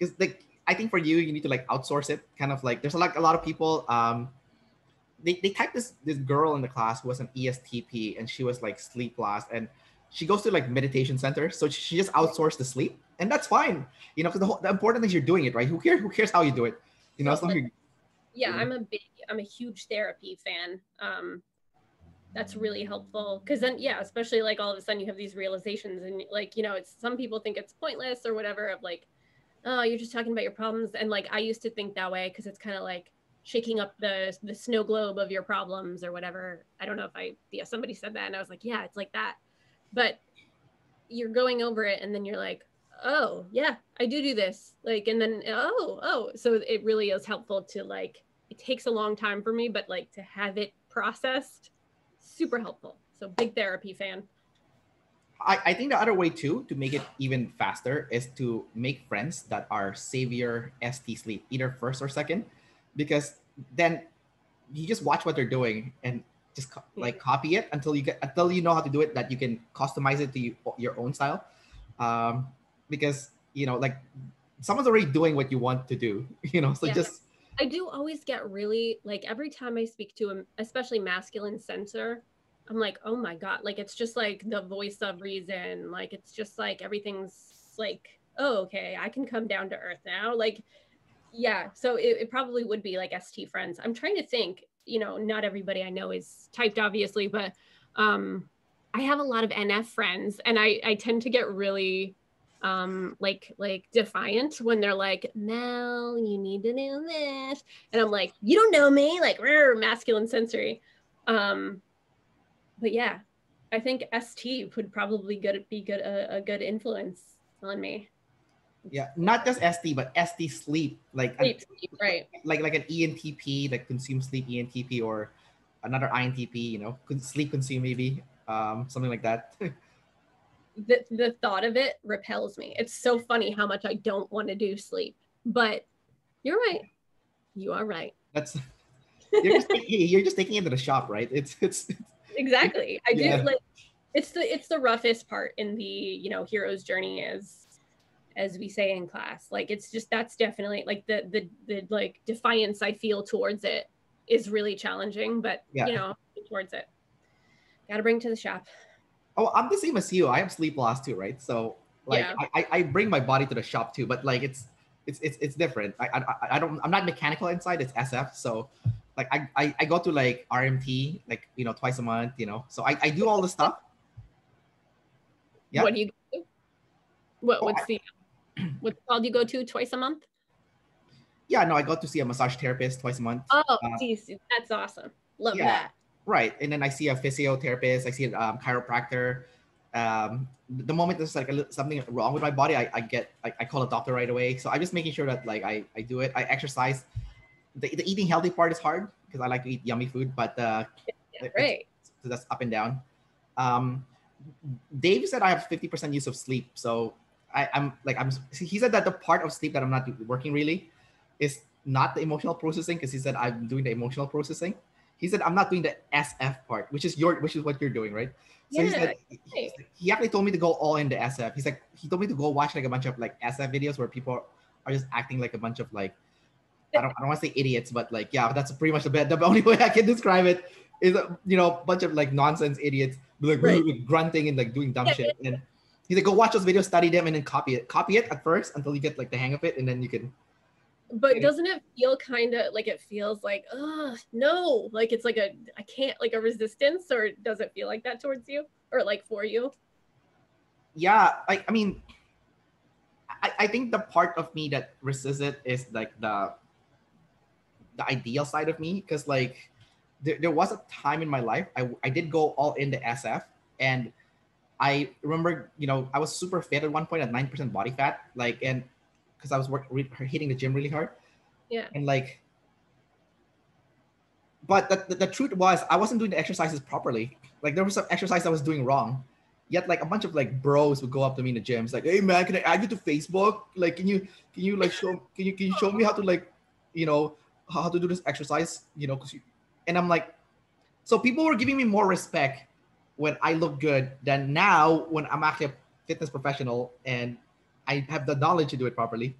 cause like, I think for you, you need to like outsource it. Kind of like, there's like a lot of people, um, they, they typed this, this girl in the class who was an E S T P and she was like sleep last, and she goes to like meditation center. So she just outsourced the sleep, and that's fine. You know, cause the whole, the important thing is you're doing it, right? Who cares, who cares how you do it? You know, as long as you Yeah, I'm a big, I'm a huge therapy fan. Um, that's really helpful. Cause then, yeah, especially like all of a sudden you have these realizations and like, you know, it's, some people think it's pointless or whatever of like, oh, you're just talking about your problems. And like, I used to think that way. Cause it's kind of like shaking up the, the snow globe of your problems or whatever. I don't know if I, yeah, somebody said that and I was like, yeah, it's like that, but you're going over it. And then you're like, oh yeah, I do do this. Like, and then, oh, oh, so it really is helpful to like, it takes a long time for me, but like to have it processed, super helpful. So big therapy fan. I, I think the other way too, to make it even faster is to make friends that are savior S T sleep, either first or second, because then you just watch what they're doing and just co- like copy it until you get, until you know how to do it, that you can customize it to you, your own style. Um, because, you know, like someone's already doing what you want to do, you know, so yeah. just. I do always get really like every time I speak to an especially masculine censor, I'm like, oh my God, like, it's just like the voice of reason. Like, it's just like, everything's like, oh, okay, I can come down to earth now. Like, yeah. So it, it probably would be like S T friends. I'm trying to think, you know, not everybody I know is typed obviously, but um, I have a lot of N F friends, and I, I tend to get really um like like defiant when they're like, Mel, you need to do this, and I'm like, you don't know me, like rrr, masculine sensory. Um but yeah, I think S T would probably good be good a, a good influence on me. Yeah, not just S T but S T sleep, like sleep, a, sleep, right like like an E N T P, like consume sleep E N T P, or another I N T P, you know, sleep consume maybe, um something like that. The, the thought of it repels me. It's so funny how much I don't want to do sleep, but you're right. You are right. That's you're just taking, you're just taking it to the shop, right? It's it's, it's exactly. I yeah. do like it's the it's the roughest part in the, you know, hero's journey, as as we say in class. Like, it's just, that's definitely like the the the like defiance I feel towards it is really challenging, but yeah. you know, towards it, gotta bring it to the shop. Oh, I'm the same as you. I have sleep loss too, right? So like yeah. I, I bring my body to the shop too, but like it's it's it's, it's different. I, I I don't I'm not mechanical inside. It's S F. So like I, I, I go to like R M T like, you know, twice a month, you know. So I, I do all the stuff. Yeah. What do you do? What oh, what's I, the what all do you go to twice a month? Yeah, no, I go to see a massage therapist twice a month. Oh, uh, geez, that's awesome. Love yeah. that. Right, and then I see a physiotherapist, I see a um, chiropractor. Um, the moment there's like a little, something wrong with my body, I, I get, I, I call a doctor right away. So I'm just making sure that like I, I do it. I exercise. The, the eating healthy part is hard because I like to eat yummy food, but uh, yeah, right. So that's up and down. Um, Dave said I have fifty percent use of sleep. So I, I'm like, I'm. he said that the part of sleep that I'm not working really is not the emotional processing, because he said I'm doing the emotional processing. He said, I'm not doing the S F part, which is your, which is what you're doing, right? So yeah, he said, right. he actually told me to go all in the S F. He's like, he told me to go watch like a bunch of like S F videos where people are just acting like a bunch of like, I don't, I don't want to say idiots, but like, yeah, that's pretty much the best. The only way I can describe it is, you know, a bunch of like nonsense idiots, like right. grunting and like doing dumb yeah, shit. And he's like, go watch those videos, study them, and then copy it, copy it at first until you get like the hang of it. And then you can, But doesn't it feel kind of like it feels like, oh, no, like it's like a, I can't, like a resistance, or does it feel like that towards you or like for you? Yeah, I, I mean, I, I think the part of me that resists it is like the, the ideal side of me. Because like there, there was a time in my life, I, I did go all into S F. And I remember, you know, I was super fit at one point at nine percent body fat, like, and because I was work, re, hitting the gym really hard. Yeah. And like, but the, the, the truth was I wasn't doing the exercises properly. Like there was some exercise I was doing wrong. Yet like a bunch of like bros would go up to me in the gym. It's like, hey man, can I add you to Facebook? Like, can you, can you like show, can you, can you show me how to like, you know, how to do this exercise, you know? Cause you, and I'm like, so people were giving me more respect when I look good than now when I'm actually a fitness professional and I have the knowledge to do it properly.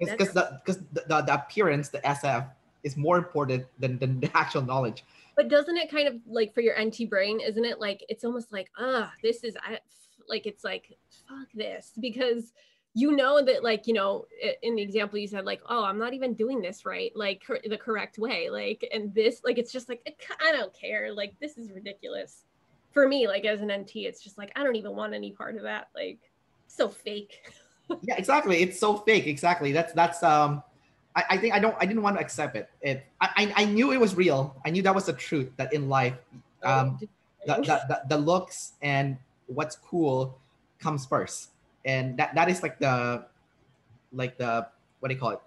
Because the, the, the, the appearance, the S F, is more important than, than the actual knowledge. But doesn't it kind of like for your N T brain, isn't it like, it's almost like, ah, oh, this is, I, like, it's like, fuck this. Because you know that like, you know, in the example you said like, oh, I'm not even doing this right, like cor the correct way. Like, and this, like, it's just like, I don't care. Like, this is ridiculous. For me, like as an N T, it's just like, I don't even want any part of that. Like, so fake. Yeah, exactly. It's so fake. Exactly. That's, that's, um, I, I think I don't, I didn't want to accept it. It, I, I knew it was real. I knew that was the truth, that in life, um, the, the, the looks and what's cool comes first. And that, that is like the, like the, what do you call it?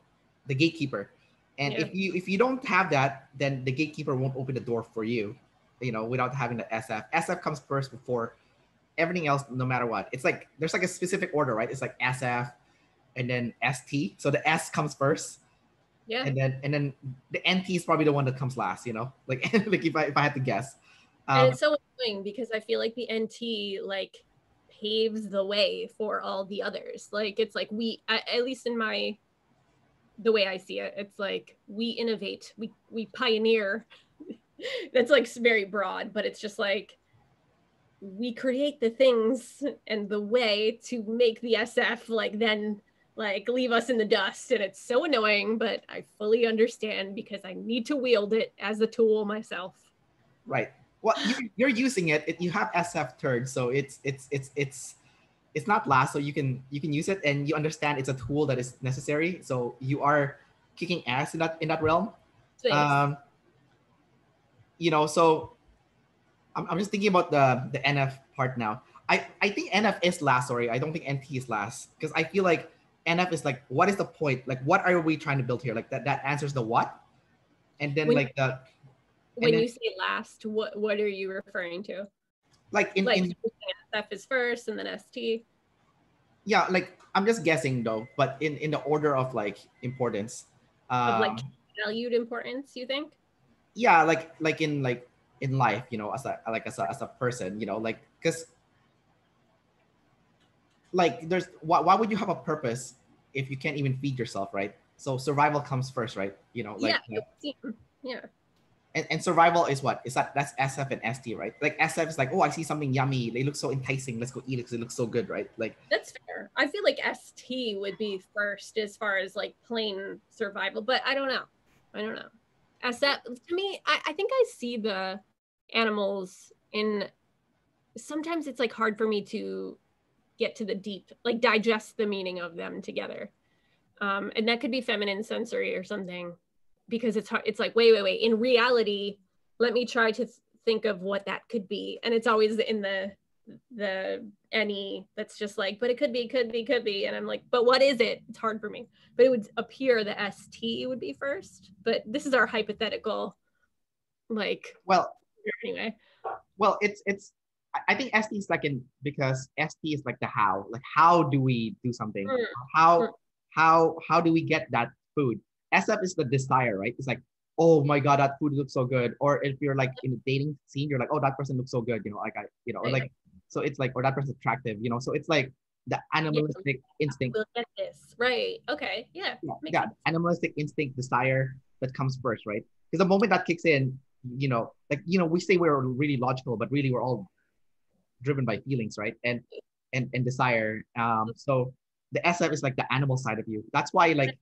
The gatekeeper. And yeah. if you, if you don't have that, then the gatekeeper won't open the door for you, you know, without having the S F. S F comes first before everything else, no matter what. It's like, there's like a specific order, right? It's like S F and then S T. So the S comes first. Yeah. And then, and then the N T is probably the one that comes last, you know, like, like if I, if I had to guess. Um, and it's so annoying because I feel like the N T like paves the way for all the others. Like, it's like we, at least in my, the way I see it, it's like we innovate, we, we pioneer. That's like very broad, but it's just like, we create the things and the way to make the S F like then like leave us in the dust. And it's so annoying, but I fully understand because I need to wield it as a tool myself. Right. Well, you, you're using it. it. You have S F turds, so it's it's it's it's it's not last. So you can you can use it, and you understand it's a tool that is necessary. So you are kicking ass in that in that realm. So, yes. Um, you know, so. I'm just thinking about the, the N F part now. I, I think N F is last, sorry. I don't think N T is last. Because I feel like N F is like, what is the point? Like, what are we trying to build here? Like, that, that answers the what. And then, when, like, the... When then, you say last, what what are you referring to? Like, in... Like, in, N F is first and then S T. Yeah, like, I'm just guessing, though. But in, in the order of, like, importance. Um, of, like, valued importance, you think? Yeah, like, like in, like... in life, you know, as a like as a, as a person, you know, like because like there's why, why would you have a purpose if you can't even feed yourself, right? So survival comes first, right? You know, like yeah, you know, yeah. And, and survival is what is that? That's S F and S T, right? Like S F is like, oh, I see something yummy, they look so enticing, let's go eat it because it looks so good, right? Like that's fair. I feel like S T would be first as far as like plain survival, but I don't know. I don't know. S F to me, I, I think I see the animals in sometimes it's like hard for me to get to the deep, like digest the meaning of them together. Um, and that could be feminine sensory or something because it's hard. It's like, wait, wait, wait. In reality, let me try to think of what that could be. And it's always in the, the any that's just like, but it could be, could be, could be. And I'm like, but what is it? It's hard for me. But it would appear the S T would be first. But this is our hypothetical, like, well, anyway. Well, it's, it's, I think S T is like in, because S T is like the how, like, how do we do something? Mm. How, mm. how, how do we get that food? S F is the desire, right? It's like, oh my God, that food looks so good. Or if you're like in a dating scene, you're like, oh, that person looks so good. You know, like I, you know, or like, so it's like, or that person's attractive, you know? So it's like the animalistic yeah, instinct. We'll get this. Right, okay, yeah. Yeah, yeah. Animalistic instinct, desire that comes first, right? Because the moment that kicks in, you know, like, you know, we say we're really logical, but really we're all driven by feelings, right? And, and, and desire. Um, so the S F is like the animal side of you. That's why like,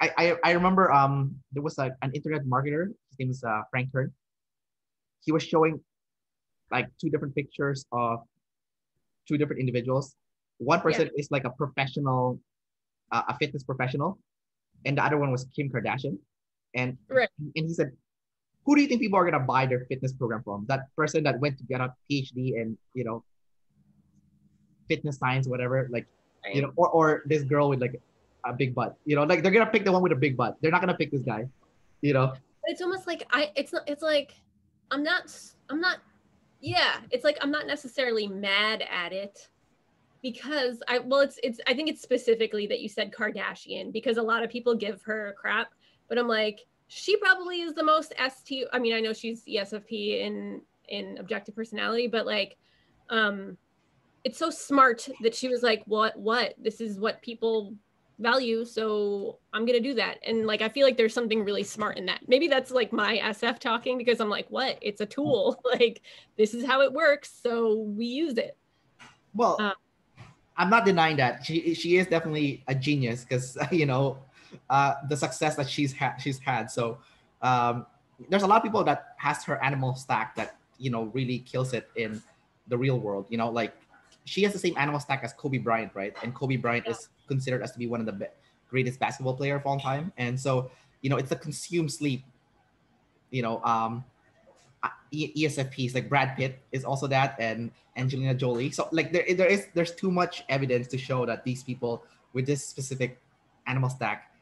like I I remember um there was a, an internet marketer. His name is uh, Frank Kern. He was showing like two different pictures of two different individuals. One person yeah. is like a professional, uh, a fitness professional, and the other one was Kim Kardashian. And right. and he said, who do you think people are gonna buy their fitness program from? That person that went to get a PhD in, you know, fitness science, whatever, like, right. you know, or, or this girl with like a big butt, you know, like they're gonna pick the one with a big butt. They're not gonna pick this guy, you know. It's almost like I, it's not, it's like, I'm not, I'm not, yeah, it's like I'm not necessarily mad at it, because I, well, it's, it's, I think it's specifically that you said Kardashian, because a lot of people give her crap, but I'm like, she probably is the most S T. I mean, I know she's E S F P in in Objective Personality, but like, um, it's so smart that she was like, what, what? This is what people value, so I'm gonna do that. And like, I feel like there's something really smart in that. Maybe that's like my S F talking, because I'm like, what? It's a tool. Like, this is how it works, so we use it. Well, um, I'm not denying that she she is definitely a genius, because you know. Uh, the success that she's had, she's had. So um, there's a lot of people that has her animal stack that, you know, really kills it in the real world. You know, like she has the same animal stack as Kobe Bryant, right? And Kobe Bryant yeah. is considered as to be one of the be- greatest basketball player of all time. And so, you know, it's a consume sleep, you know, um, E S F Ps like Brad Pitt is also that, and Angelina Jolie. So like there, there is, there's too much evidence to show that these people with this specific animal stack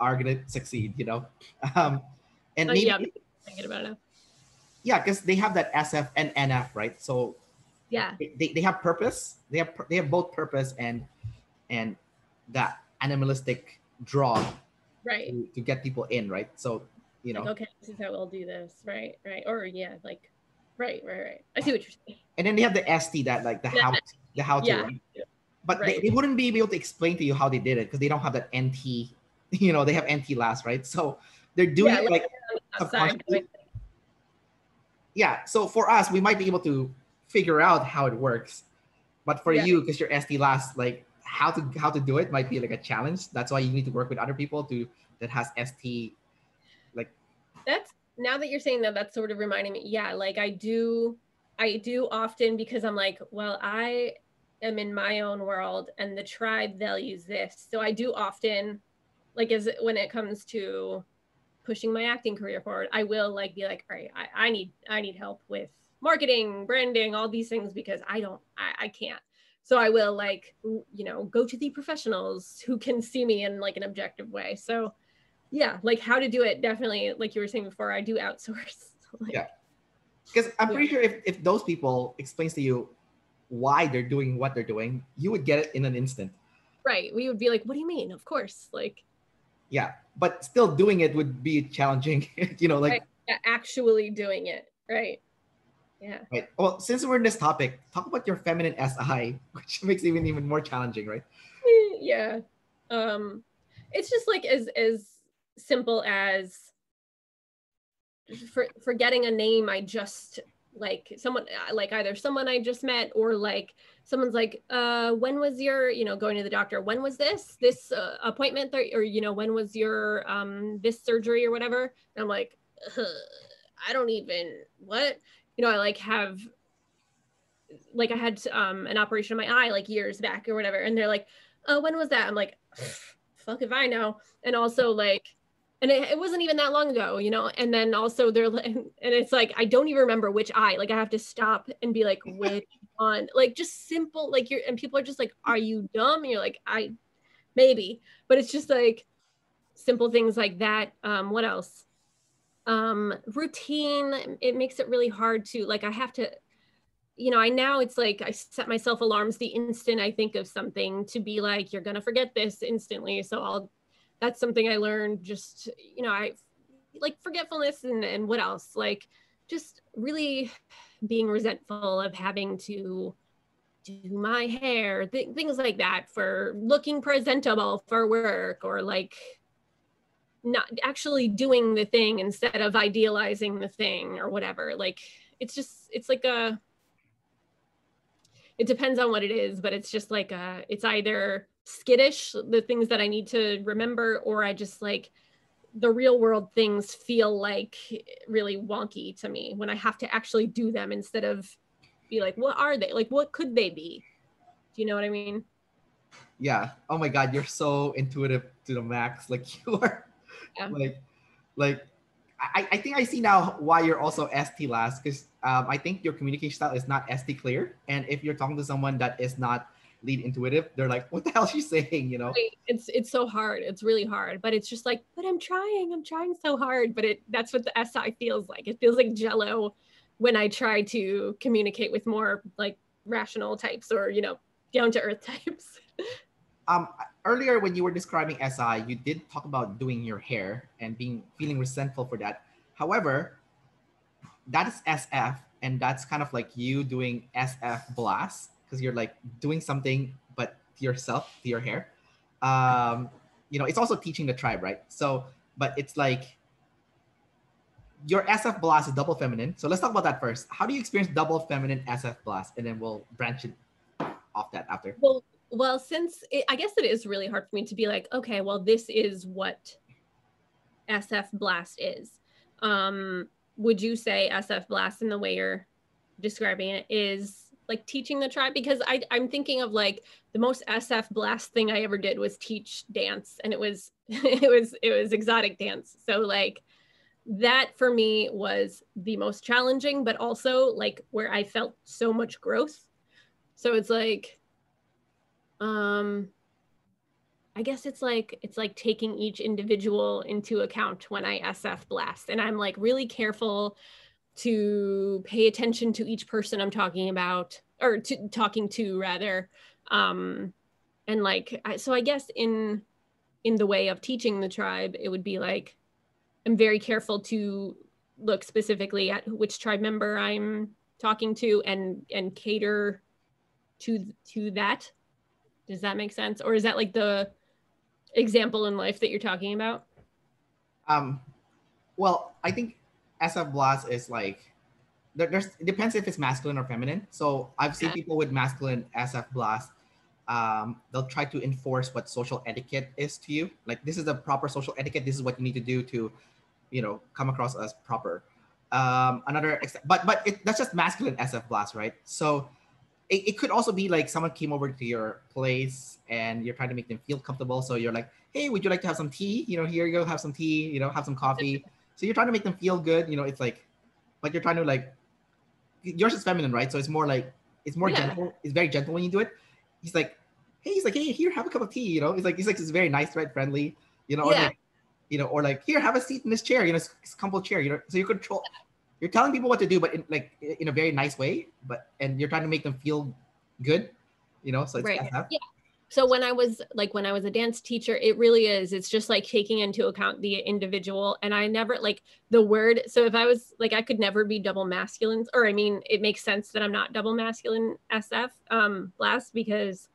are gonna succeed, you know, um, and oh, maybe, yeah, thinking about it. Yeah, because they have that S F and N F, right? So yeah, they, they have purpose. They have they have both purpose and and that animalistic draw, right, to, to get people in, right? So you know, like, okay, this is how we'll do this, right, right, or yeah, like, right, right, right. I see what you're saying. And then they have the S T that like the yeah. how the how to, yeah. right? But right. they, they wouldn't be able to explain to you how they did it because they don't have that N T. You know, they have N T last, right? So they're doing yeah, it like subconsciously. Yeah, so for us, we might be able to figure out how it works. But for yeah. you, because you're S T last, like how to how to do it might be like a challenge. That's why you need to work with other people to that has S T. Like that's, now that you're saying that, that's sort of reminding me. Yeah, like I do, I do often, because I'm like, well, I am in my own world and the tribe values this. So I do often, like as when it comes to pushing my acting career forward, I will like be like, all right, I, I need I need help with marketing, branding, all these things, because I don't, I, I can't. So I will like, you know, go to the professionals who can see me in like an objective way. So yeah, like how to do it, definitely, like you were saying before, I do outsource. Like, yeah, because I'm pretty yeah. sure if, if those people explains to you why they're doing what they're doing, you would get it in an instant. Right, we would be like, what do you mean? Of course, like. Yeah, but still doing it would be challenging, you know, like right. yeah, actually doing it, right? Yeah. Right. Well, since we're in this topic, talk about your feminine S I, which makes it even even more challenging, right? Yeah, um, it's just like as as simple as for for getting a name. I just like someone like either someone I just met or like someone's like, uh, when was your, you know, going to the doctor, when was this, this uh, appointment th- or, you know, when was your, um, this surgery or whatever. And I'm like, ugh, I don't even, what, you know, I like have, like I had, um, an operation on my eye like years back or whatever. And they're like, oh, when was that? I'm like, fuck if I know. And also like, and it, it wasn't even that long ago, you know? And then also they're like, and it's like, I don't even remember which eye, like I have to stop and be like, which one? Like just simple, like you're, and people are just like, are you dumb? And you're like, I, maybe, but it's just like simple things like that. Um, what else? Um, routine, it makes it really hard to, like, I have to, you know, I, now it's like, I set myself alarms the instant I think of something to be like, you're gonna forget this instantly. So I'll, that's something I learned, just, you know, I like forgetfulness and, and what else, like just really being resentful of having to do my hair, th- things like that, for looking presentable for work, or like not actually doing the thing instead of idealizing the thing or whatever. Like, it's just, it's like a, it depends on what it is, but it's just like a, it's either skittish, the things that I need to remember, or I just like the real world things feel like really wonky to me when I have to actually do them instead of be like, what are they? Like, what could they be? Do you know what I mean? Yeah. Oh my God. You're so intuitive to the max. Like you are yeah. like, like I, I think I see now why you're also S T last, because um, I think your communication style is not S T clear. And if you're talking to someone that is not lead intuitive, they're like, what the hell is she saying? You know, it's, it's so hard. It's really hard, but it's just like, but I'm trying, I'm trying so hard, but it, that's what the S I feels like. It feels like Jello when I try to communicate with more like rational types or, you know, down to earth types. Um, earlier when you were describing S I, you did talk about doing your hair and being feeling resentful for that. However, that is S F, and that's kind of like you doing S F blast, because you're like doing something but to yourself, to your hair. Um, you know, it's also teaching the tribe, right? So, but it's like your S F blast is double feminine. So let's talk about that first. How do you experience double feminine S F blast? And then we'll branch it off that after. Well, Well, since it, I guess it is really hard for me to be like, okay, well, this is what S F blast is. Um, would you say S F blast in the way you're describing it is like teaching the tribe? Because I, I'm thinking of like the most S F blast thing I ever did was teach dance, and it was it was it was exotic dance. So like that for me was the most challenging, but also like where I felt so much growth. So it's like. Um, I guess it's like, it's like taking each individual into account when I S F blast, and I'm like really careful to pay attention to each person I'm talking about, or to talking to rather. Um, and like, I, so I guess in, in the way of teaching the tribe, it would be like, I'm very careful to look specifically at which tribe member I'm talking to and, and cater to, to that. Does that make sense? Or is that like the example in life that you're talking about? Um, well, I think S F blast is like, there, there's, it depends if it's masculine or feminine. So I've seen yeah. people with masculine S F blast, um, they'll try to enforce what social etiquette is to you. Like, this is the proper social etiquette. This is what you need to do to, you know, come across as proper. Um, another, but, but it, that's just masculine S F blast, right? So It, it could also be like someone came over to your place and you're trying to make them feel comfortable. So you're like, hey, would you like to have some tea? You know, here you go, have some tea, you know, have some coffee. So you're trying to make them feel good. You know, it's like, but you're trying to like, yours is feminine, right? So it's more like, it's more yeah. gentle. It's very gentle when you do it. He's like, hey, he's like, hey, here, have a cup of tea. You know, it's like, he's like, it's very nice, right? Friendly, you know, yeah. or like, you know, or like, here, have a seat in this chair, you know, it's comfortable chair, you know, so you control. You're telling people what to do, but in, like in a very nice way, but and you're trying to make them feel good, you know. So it's right. Yeah. So when I was like when I was a dance teacher, it really is. It's just like taking into account the individual, and I never like the word. So if I was like, I could never be double masculine, or I mean, it makes sense that I'm not double masculine S F um, blast, because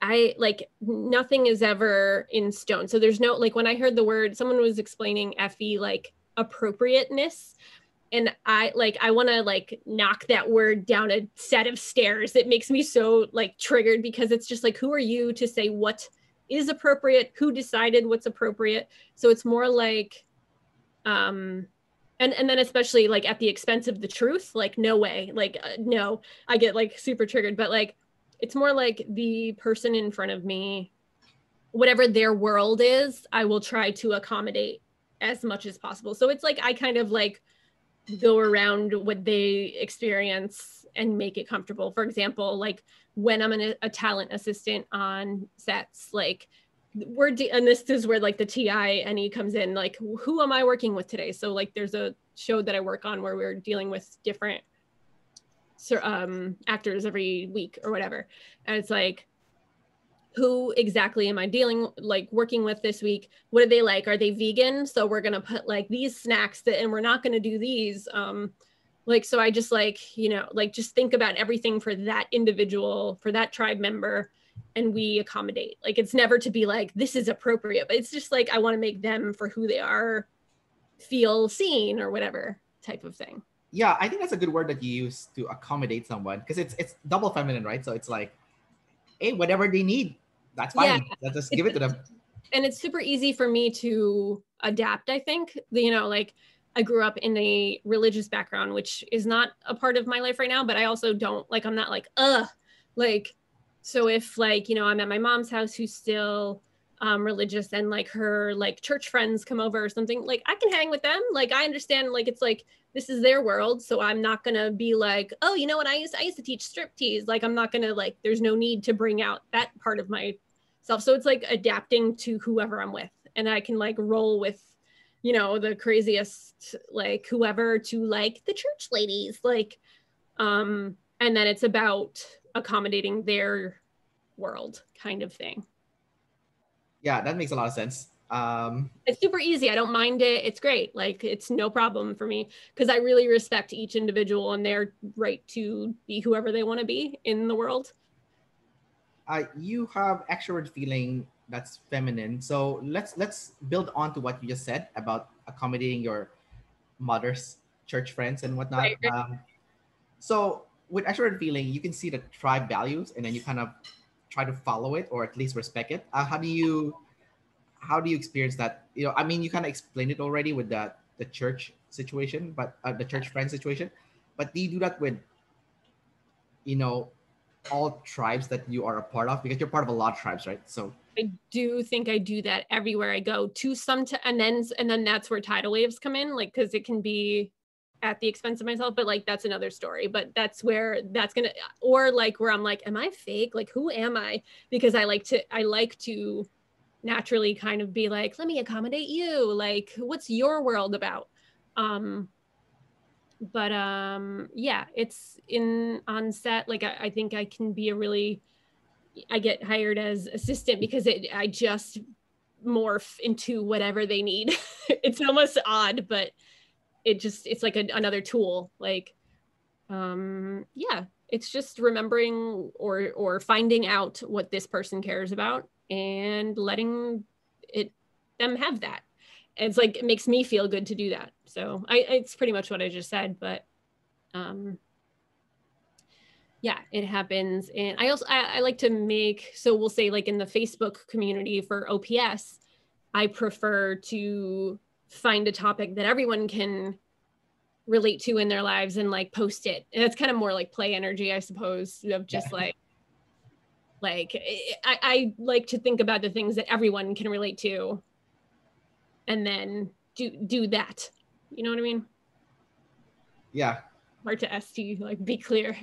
I like nothing is ever in stone. So there's no like when I heard the word, someone was explaining F E like appropriateness. And I like, I want to like knock that word down a set of stairs. It makes me so like triggered, because it's just like, who are you to say what is appropriate? Who decided what's appropriate? So it's more like, um, and, and then especially like at the expense of the truth, like no way, like, uh, no, I get like super triggered, but like, it's more like the person in front of me, whatever their world is, I will try to accommodate as much as possible. So it's like, I kind of like, go around what they experience and make it comfortable. For example, like when I'm an, a talent assistant on sets, like we're, de and this is where like the Ti-Ne comes in, like who am I working with today? So like there's a show that I work on where we're dealing with different um, actors every week or whatever. And it's like, who exactly am I dealing, like working with this week? What are they like? Are they vegan? So we're going to put like these snacks that, and we're not going to do these. Um, like, so I just like, you know, like just think about everything for that individual, for that tribe member. And we accommodate, like, it's never to be like, this is appropriate, but it's just like, I want to make them for who they are, feel seen or whatever type of thing. Yeah. I think that's a good word that you use to accommodate someone. Cause it's, it's double feminine, right? So it's like, hey, whatever they need, that's fine. Yeah. Let's just give it to them. And it's super easy for me to adapt, I think. You know, like I grew up in a religious background, which is not a part of my life right now, but I also don't, like, I'm not like, ugh, like, so if like, you know, I'm at my mom's house who's still um, religious and like her like church friends come over or something, like I can hang with them. Like, I understand, like, it's like, this is their world. So I'm not going to be like, oh, you know what? I used to, I used to teach striptease. Like, I'm not going to, like, there's no need to bring out that part of myself. So it's like adapting to whoever I'm with, and I can like roll with, you know, the craziest, like whoever, to like the church ladies, like, um, and then it's about accommodating their world kind of thing. Yeah, that makes a lot of sense. Um, it's super easy. I don't mind it. It's great. Like, it's no problem for me because I really respect each individual and their right to be whoever they want to be in the world. Uh, you have extrovert feeling that's feminine. So let's let's build on to what you just said about accommodating your mother's church friends and whatnot. Right, right. Um, so with extrovert feeling, you can see the tribe values and then you kind of try to follow it or at least respect it. Uh, how do you... How do you experience that? You know, I mean, you kind of explained it already with the, the church situation, but uh, the church friend situation, but do you do that with, you know, all tribes that you are a part of? Because you're part of a lot of tribes, right? So I do think I do that everywhere I go to some, t- and then, and then that's where tidal waves come in. Like, cause it can be at the expense of myself, but like, that's another story, but that's where that's going to, or like where I'm like, am I fake? Like, who am I? Because I like to, I like to naturally kind of be like, let me accommodate you, like, what's your world about? Um but um yeah, it's in on set, like I, I think I can be a really, I get hired as assistant because it I just morph into whatever they need. It's almost odd, but it just, it's like a, another tool, like um yeah, it's just remembering or or finding out what this person cares about and letting it them have that. It's like, it makes me feel good to do that. So I, it's pretty much what I just said, but um, yeah, it happens. And I also, I, I like to make, so we'll say like in the Facebook community for O P S, I prefer to find a topic that everyone can relate to in their lives and like post it. And that's kind of more like play energy, I suppose, of just like, Like I, I like to think about the things that everyone can relate to and then do do that. You know what I mean? Yeah. Hard to S T, like, be clear.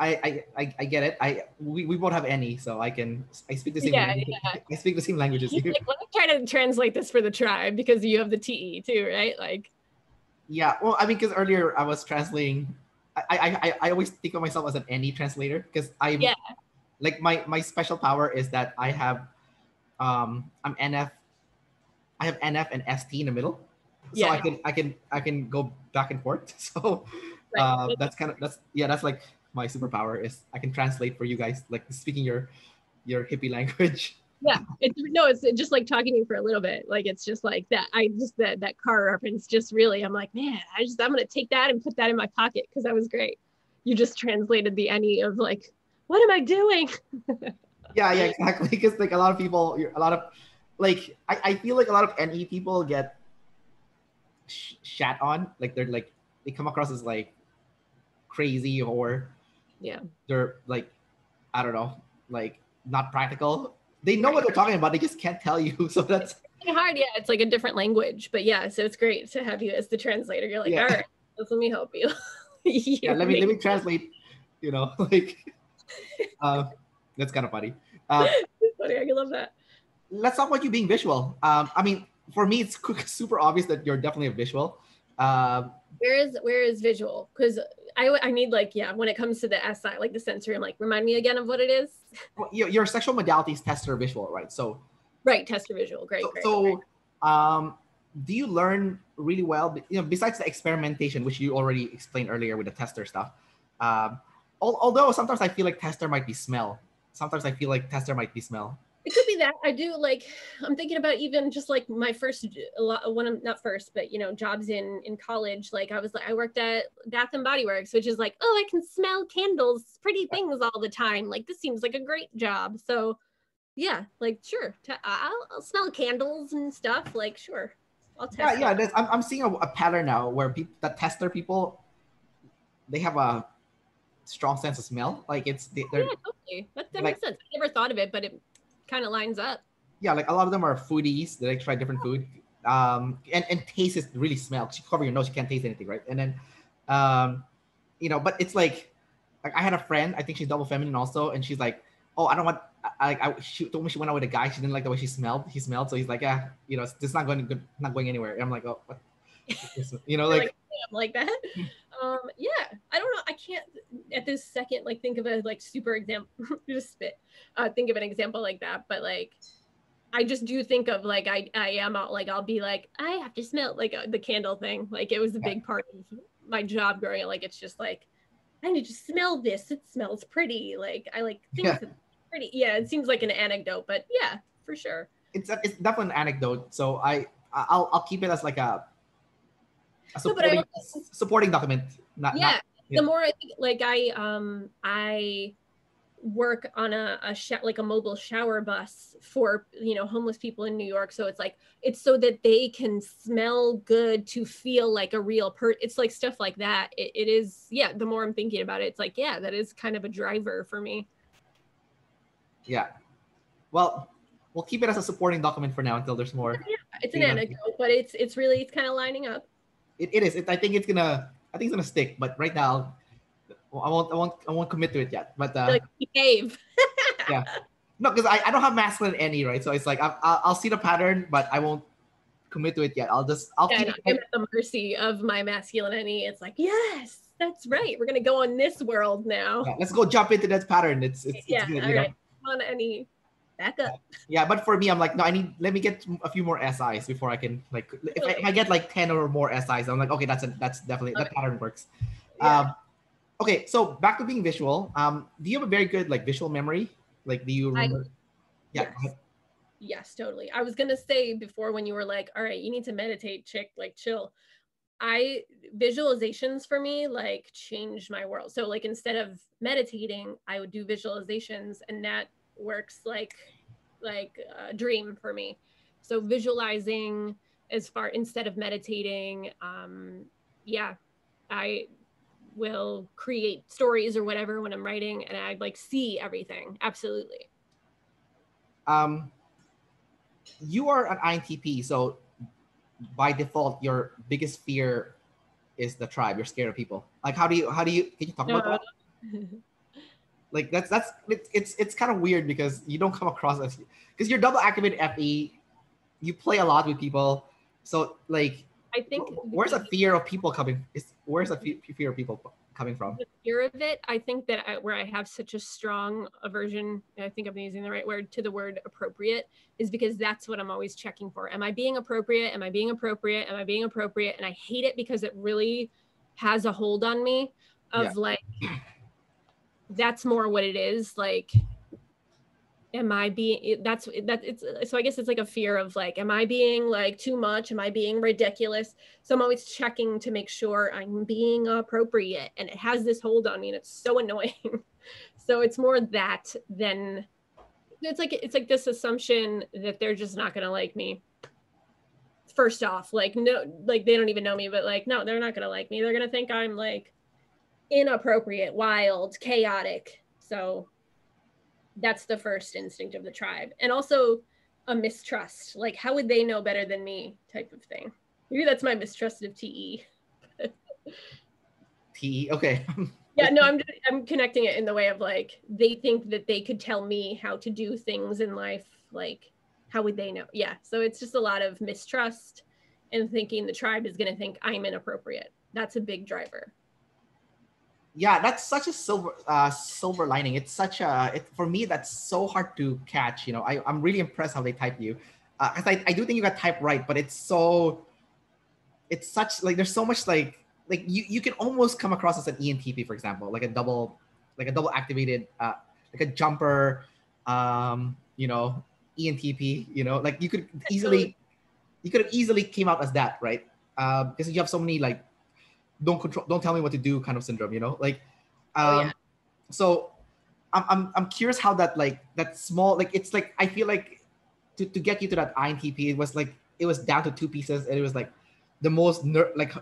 I I I get it. I we, we won't have any, so I can I speak the same yeah, language. Yeah. I speak the same languages. Like, let me try to translate this for the tribe because you have the T E too, right? Like yeah, well, I mean, because earlier I was translating, I I I always think of myself as an any translator because I'm yeah. Like my, my special power is that I have, um, I'm N F, I have N F and S T in the middle, so yeah. I can I can I can go back and forth. So right. uh, that's kind of that's yeah that's like my superpower is I can translate for you guys, like speaking your your hippie language. Yeah, it's no, it's just like talking to you for a little bit. Like it's just like that. I just that that car reference just really. I'm like, man, I just I'm gonna take that and put that in my pocket because that was great. You just translated the any of like. What am I doing? yeah, yeah, exactly. Because like a lot of people, a lot of, like, I, I feel like a lot of N E people get sh- shat on. Like they're like, they come across as like crazy or yeah, they're like, I don't know, like not practical. They know right. what they're talking about. They just can't tell you. So that's it's hard. Yeah, it's like a different language. But yeah, so it's great to have you as the translator. You're like, yeah. All right, let me help you. you yeah, let me, let me translate, you know, like. uh, that's kind of funny. Uh, funny. I love that. Let's talk about you being visual. Um, I mean, for me, it's super obvious that you're definitely a visual. Um, where is where is visual? Because I I need like yeah. When it comes to the S I, like the sensory, I'm like remind me again of what it is. Well, your, your sexual modality is tester visual, right? So right, tester visual. Great. So, great, so great. Um, do you learn really well? You know, besides the experimentation, which you already explained earlier with the tester stuff. Um, Although sometimes I feel like tester might be smell. Sometimes I feel like tester might be smell. It could be that. I do like, I'm thinking about even just like my first, a lot, when I'm not first, but you know, jobs in, in college. Like I was like, I worked at Bath and Body Works, which is like, oh, I can smell candles, pretty things all the time. Like this seems like a great job. So yeah, like, sure, I'll, I'll smell candles and stuff, like, sure, I'll test. Yeah, yeah, I'm, I'm seeing a, a pattern now where people, the tester people, they have a strong sense of smell. Like, it's, they're, yeah, totally. That, that like, makes sense. I never thought of it, but it kind of lines up. Yeah, like a lot of them are foodies. They like try different food. Um, and, and taste is really smell. You cover your nose, you can't taste anything, right? And then, um, you know, but it's like, like I had a friend, I think she's double feminine also, and she's like, oh, I don't want, I, I, she told me she went out with a guy, she didn't like the way she smelled, he smelled, so he's like, yeah, you know, it's, it's not going good, not going anywhere. And I'm like, oh, what? You know, like, like, like that. Um, yeah, I don't know, I can't at this second, like, think of a, like, super example, just spit, uh, think of an example like that, but, like, I just do think of, like, I, I am out, like, I'll be like, I have to smell, like, uh, the candle thing. Like, it was a yeah. big part of my job growing up. Like, it's just like, I need to smell this. It smells pretty. Like, I like things yeah. pretty. Yeah. It seems like an anecdote, but yeah, for sure. It's a, it's definitely an anecdote. So I, I'll, I'll keep it as like a, a supporting, no, also, supporting document. Not, yeah, not, yeah. The more I think, like, I, um, I, work on a, a sh like a mobile shower bus for, you know, homeless people in New York. So it's like, it's so that they can smell good to feel like a real per it's like stuff like that. It, it is. Yeah. The more I'm thinking about it, it's like, yeah, that is kind of a driver for me. Yeah. Well, we'll keep it as a supporting document for now until there's more. Yeah, it's an anecdote, but it's, it's really, it's kind of lining up. It, it is. It, I think it's gonna, I think it's gonna stick, but right now, Well, I won't, I won't, I won't commit to it yet. But uh, like behave. Yeah, no, because I, I don't have masculine any, right? So it's like I'll, I'll see the pattern, but I won't commit to it yet. I'll just I'll yeah, keep I'm at the mercy of my masculine any. It's like, yes, that's right. We're gonna go on this world now. Yeah, let's go jump into that pattern. It's it's, yeah, it's good, all you right. Know? On any back up. Yeah, but for me, I'm like, no, I need. Let me get a few more S Is before I can like. If, okay. I, if I get like ten or more S Is, I'm like, okay, that's a, that's definitely okay. That pattern works. Yeah. Um, Okay, so back to being visual. Um, do you have a very good like visual memory? Like, do you remember? I, yeah. Yes. yes, totally. I was gonna say before when you were like, "All right, you need to meditate, chick. Like, chill." I visualizations for me like changed my world. So like instead of meditating, I would do visualizations, and that works like like a dream for me. So visualizing as far instead of meditating, um, yeah, I. will create stories or whatever when I'm writing, and I'd like see everything. Absolutely. Um, you are an I N T P, so by default, your biggest fear is the tribe. You're scared of people. Like, how do you? How do you? Can you talk no. about that? Like, that's that's it's it's, it's kind of weird because you don't come across as because you're double activated F E. You play a lot with people, so like. I think where's the fear of people coming? Is where's the fear of people coming from? The fear of it. I think that I, where I have such a strong aversion, and I think I'm using the right word to the word appropriate, is because that's what I'm always checking for. Am I being appropriate? Am I being appropriate? Am I being appropriate? And I hate it because it really has a hold on me. Of yeah. like, that's more what it is. Like, am I being, that's, that it's, so I guess it's like a fear of like, am I being like too much? Am I being ridiculous? So I'm always checking to make sure I'm being appropriate, and it has this hold on me, and it's so annoying. So it's more that than, it's like, it's like this assumption that they're just not going to like me. First off, like, no, like they don't even know me, but like, no, they're not going to like me. They're going to think I'm like inappropriate, wild, chaotic. So that's the first instinct of the tribe. And also a mistrust, like how would they know better than me type of thing. Maybe that's my mistrust of T E. T E, okay. Yeah, no, I'm, just, I'm connecting it in the way of like, they think that they could tell me how to do things in life. Like, how would they know? Yeah, so it's just a lot of mistrust and thinking the tribe is gonna think I'm inappropriate. That's a big driver. Yeah, that's such a silver uh, silver lining. It's such a, it, for me, that's so hard to catch. You know, I, I'm really impressed how they type you. Uh, cause I, I do think you got typed right, but it's so, it's such, like, there's so much like, like you, you can almost come across as an E N T P, for example, like a double, like a double activated, uh, like a jumper, um, you know, E N T P, you know, like you could easily, you could have easily came out as that, right? Uh, because you have so many like, don't control, don't tell me what to do kind of syndrome, you know, like, um, oh, yeah. so I'm, I'm I'm curious how that, like, that small, like, it's like, I feel like to, to get you to that I N T P, it was like, it was down to two pieces, and it was like the most ner- like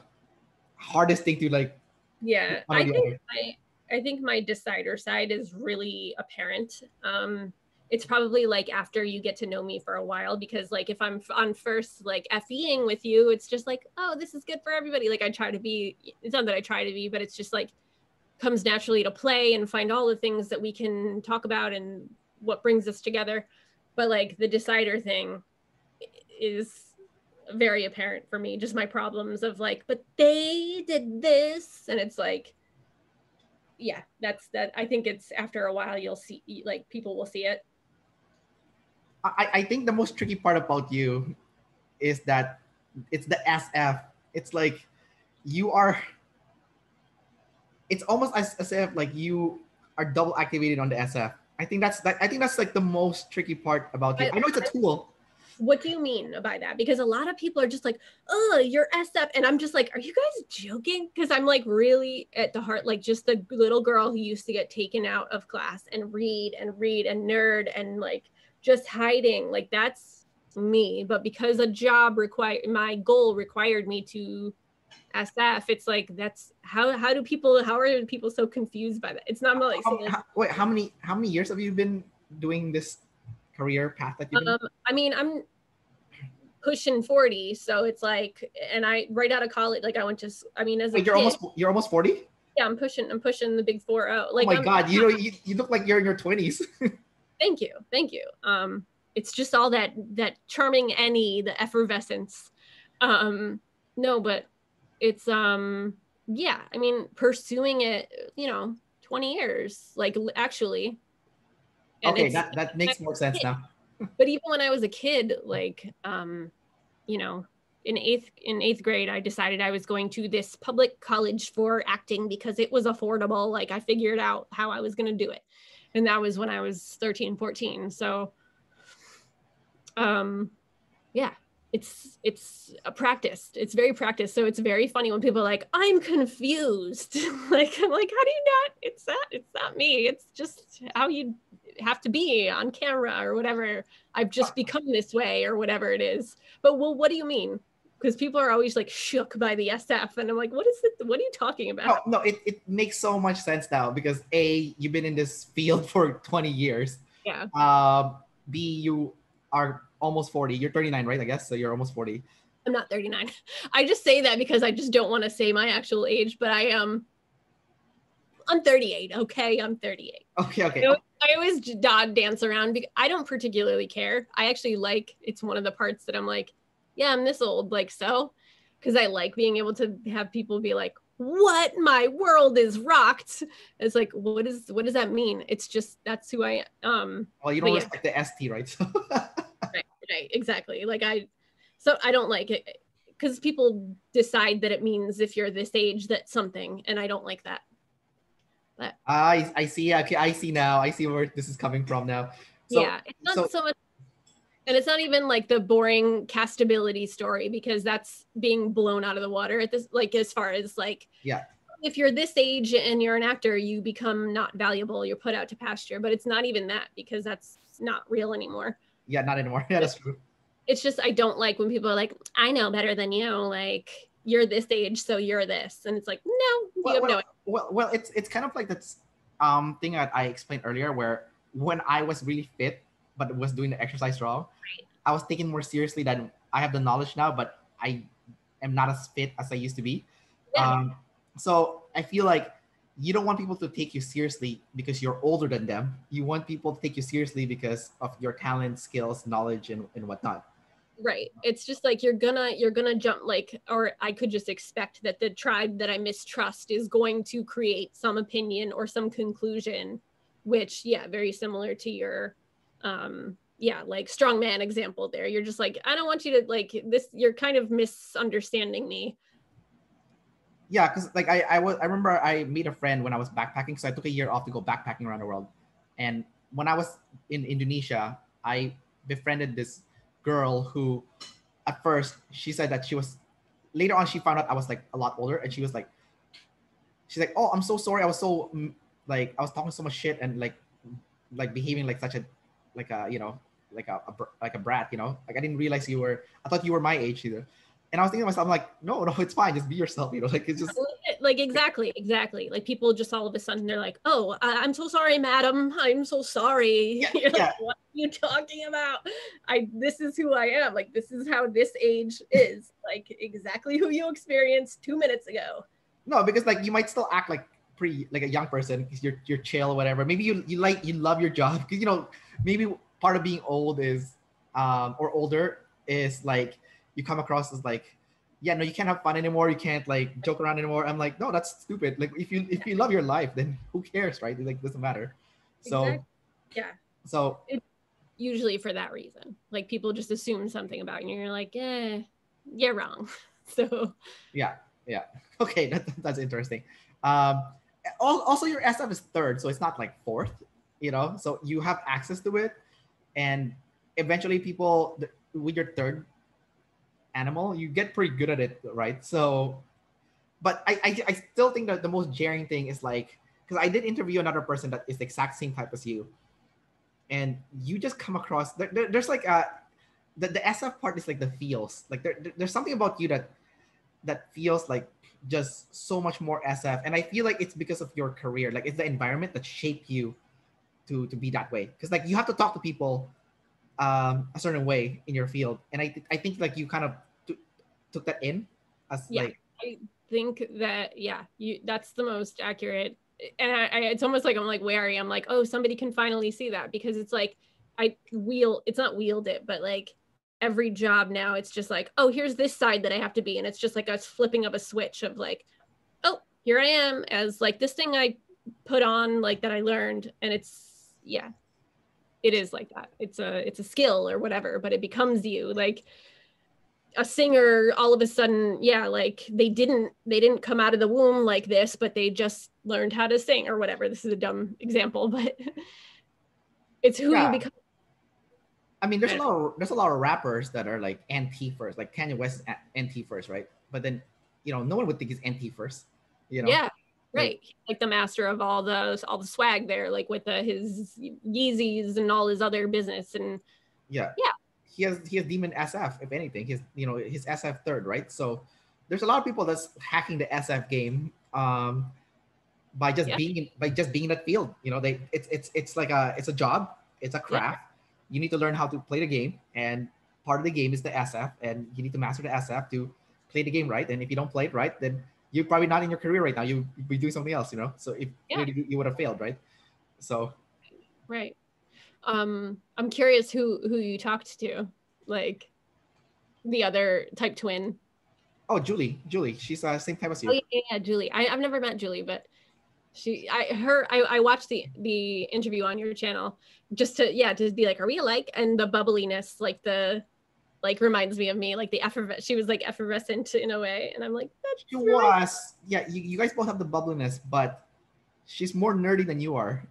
hardest thing to, like, yeah. I think my, I think my decider side is really apparent. Um, it's probably like after you get to know me for a while, because like if I'm on first like F E-ing with you, it's just like, oh, this is good for everybody. Like I try to be, it's not that I try to be, but it's just like comes naturally to play and find all the things that we can talk about and what brings us together. But like the decider thing is very apparent for me, just my problems of like, but they did this. And it's like, yeah, that's that. I think it's after a while, you'll see, like people will see it. I, I think the most tricky part about you is that it's the S F. It's like you are, it's almost as, as if like you are double activated on the S F. I think that's like, I think that's like the most tricky part about you. I, I know it's a tool. What do you mean by that? Because a lot of people are just like, oh, you're S F. And I'm just like, are you guys joking? Because I'm like really at the heart, like just the little girl who used to get taken out of class and read and read and nerd and like just hiding. Like that's me. But because a job required, my goal required me to S F, it's like, that's how, how do people, how are people so confused by that? It's not really. How, how, wait, how many, how many years have you been doing this career path that you've um, I mean, I'm pushing forty, so it's like, and I right out of college, like I went to, I mean, as a Wait, you're kid, almost you're almost forty. Yeah, I'm pushing, I'm pushing the big four zero. Like, oh my I'm, God, you know, you, you look like you're in your twenties. Thank you, thank you. Um, it's just all that that charming any the effervescence. Um, no, but it's um, yeah. I mean, pursuing it, you know, twenty years, like actually. And okay, that, that makes more sense now. But even when I was a kid, like, um, you know, in eighth in eighth grade, I decided I was going to this public college for acting because it was affordable. Like I figured out how I was going to do it. And that was when I was thirteen, fourteen. So, um, yeah, it's it's a practiced. It's very practiced. So it's very funny when people are like, I'm confused. Like, I'm like, how do you not? It's not, it's not me. It's just how you have to be on camera or whatever. I've just become this way or whatever it is. But well, what do you mean? Because people are always like shook by the S F, and I'm like, what is it? What are you talking about? No, no it, it makes so much sense now because A, you've been in this field for twenty years. Yeah. Uh, B, you are almost forty. You're thirty-nine, right? I guess so. You're almost forty. I'm not thirty-nine. I just say that because I just don't want to say my actual age, but I am. Um, I'm thirty-eight. Okay, I'm thirty-eight. Okay, okay. You know, I always dance around because I don't particularly care. I actually like, it's one of the parts that I'm like, yeah, I'm this old, like so, because I like being able to have people be like, what? My world is rocked. It's like, what is, what does that mean? It's just, that's who I am. Um, well, you don't respect yeah. the S T, right? Right? Right, exactly. Like I, so I don't like it because people decide that it means if you're this age, that's something. And I don't like that. But, I I see. Okay, I see now. I see where this is coming from now. So, yeah, it's not so, so much, and it's not even like the boring castability story because that's being blown out of the water at this. Like as far as like, yeah, if you're this age and you're an actor, you become not valuable. You're put out to pasture. But it's not even that because that's not real anymore. Yeah, not anymore. Yeah, that's true. It's just I don't like when people are like, I know better than you. Like you're this age, so you're this, and it's like no, you well, have well, no. Well, well, it's it's kind of like that um, thing that I explained earlier, where when I was really fit but was doing the exercise wrong, right. I was taken more seriously than I have the knowledge now, but I am not as fit as I used to be. Yeah. Um, so I feel like you don't want people to take you seriously because you're older than them. You want people to take you seriously because of your talent, skills, knowledge, and, and whatnot. Right. It's just like, you're gonna, you're gonna jump like, or I could just expect that the tribe that I mistrust is going to create some opinion or some conclusion, which yeah, very similar to your, um, yeah, like strongman example there. You're just like, I don't want you to like this, you're kind of misunderstanding me. Yeah. Cause like I, I was, I remember I made a friend when I was backpacking. So I took a year off to go backpacking around the world. And when I was in Indonesia, I befriended this girl who at first she said that she was later on she found out I was like a lot older and she was like she's like oh I'm so sorry I was so like I was talking so much shit and like like behaving like such a, like a, you know, like a, a like a brat, you know, like I didn't realize you were, I thought you were my age either. And I was thinking to myself, I'm like, no, no, it's fine. Just be yourself. You know, like, it's just like, exactly, exactly. Like people just all of a sudden, they're like, oh, I'm so sorry, madam. I'm so sorry. Yeah, You're yeah. like, what are you talking about? I, this is who I am. Like, this is how this age is. Like exactly who you experienced two minutes ago. No, because like, you might still act like pretty, like a young person because you're, you're chill or whatever. Maybe you, you like, you love your job because, you know, maybe part of being old is, um, or older is like, you come across as like, yeah, no, you can't have fun anymore. You can't like joke around anymore. I'm like, no, that's stupid. Like if you, if you love your life, then who cares, right? It like doesn't matter. So exactly. Yeah. So it's usually for that reason, like people just assume something about you and you're like, eh, you're wrong. So yeah. Yeah. Okay. That, that's interesting. Um, also your S F is third. So it's not like fourth, you know, so you have access to it. And eventually people with your third animal, you get pretty good at it, right? So, but I, I, I still think that the most jarring thing is like, because I did interview another person that is the exact same type as you, and you just come across there, there, there's like a the, the S F part is like the feels, like there, there, there's something about you that that feels like just so much more S F, and I feel like it's because of your career, like it's the environment that shaped you to to be that way, because like you have to talk to people um a certain way in your field, and I I think like you kind of took that in as yeah, like I think that yeah you that's the most accurate, and I, I it's almost like I'm like wary, I'm like, oh, somebody can finally see that, because it's like I wield it's not wield it but like every job now it's just like, oh, here's this side that I have to be, and it's just like us flipping up a switch of like, oh, here I am as like this thing I put on like that I learned, and it's yeah it is like that, it's a it's a skill or whatever, but it becomes you, like a singer all of a sudden, yeah, like they didn't they didn't come out of the womb like this, but they just learned how to sing or whatever. This is a dumb example, but it's who yeah. you become. I mean, there's a lot of, there's a lot of rappers that are like N T first, like Kanye West is N T first, right? But then, you know, no one would think he's N T first, you know? Yeah, right. Like the master of all the all the swag there, like with the, his Yeezys and all his other business and yeah, yeah. He has he has demon S F, if anything. He's you know his S F third, right? So there's a lot of people that's hacking the S F game um, by just yeah. being in, by just being in that field. You know, they it's it's it's like a it's a job, it's a craft. Yeah. You need to learn how to play the game, and part of the game is the S F, and you need to master the S F to play the game right. And if you don't play it right, then you're probably not in your career right now. You be doing something else, you know. So if yeah. you, you would have failed, right? So right. Um, I'm curious who, who you talked to, like the other type twin. Oh, Julie, Julie. She's the uh, same type as you. Oh, yeah, yeah, Julie. I, I've never met Julie, but she, I, her, I, I watched the, the interview on your channel just to, yeah, to be like, are we alike? And the bubbliness, like the, like reminds me of me, like the effervescent, she was like effervescent in a way. And I'm like, that's she really was. Yeah. You, you guys both have the bubbliness, but she's more nerdy than you are.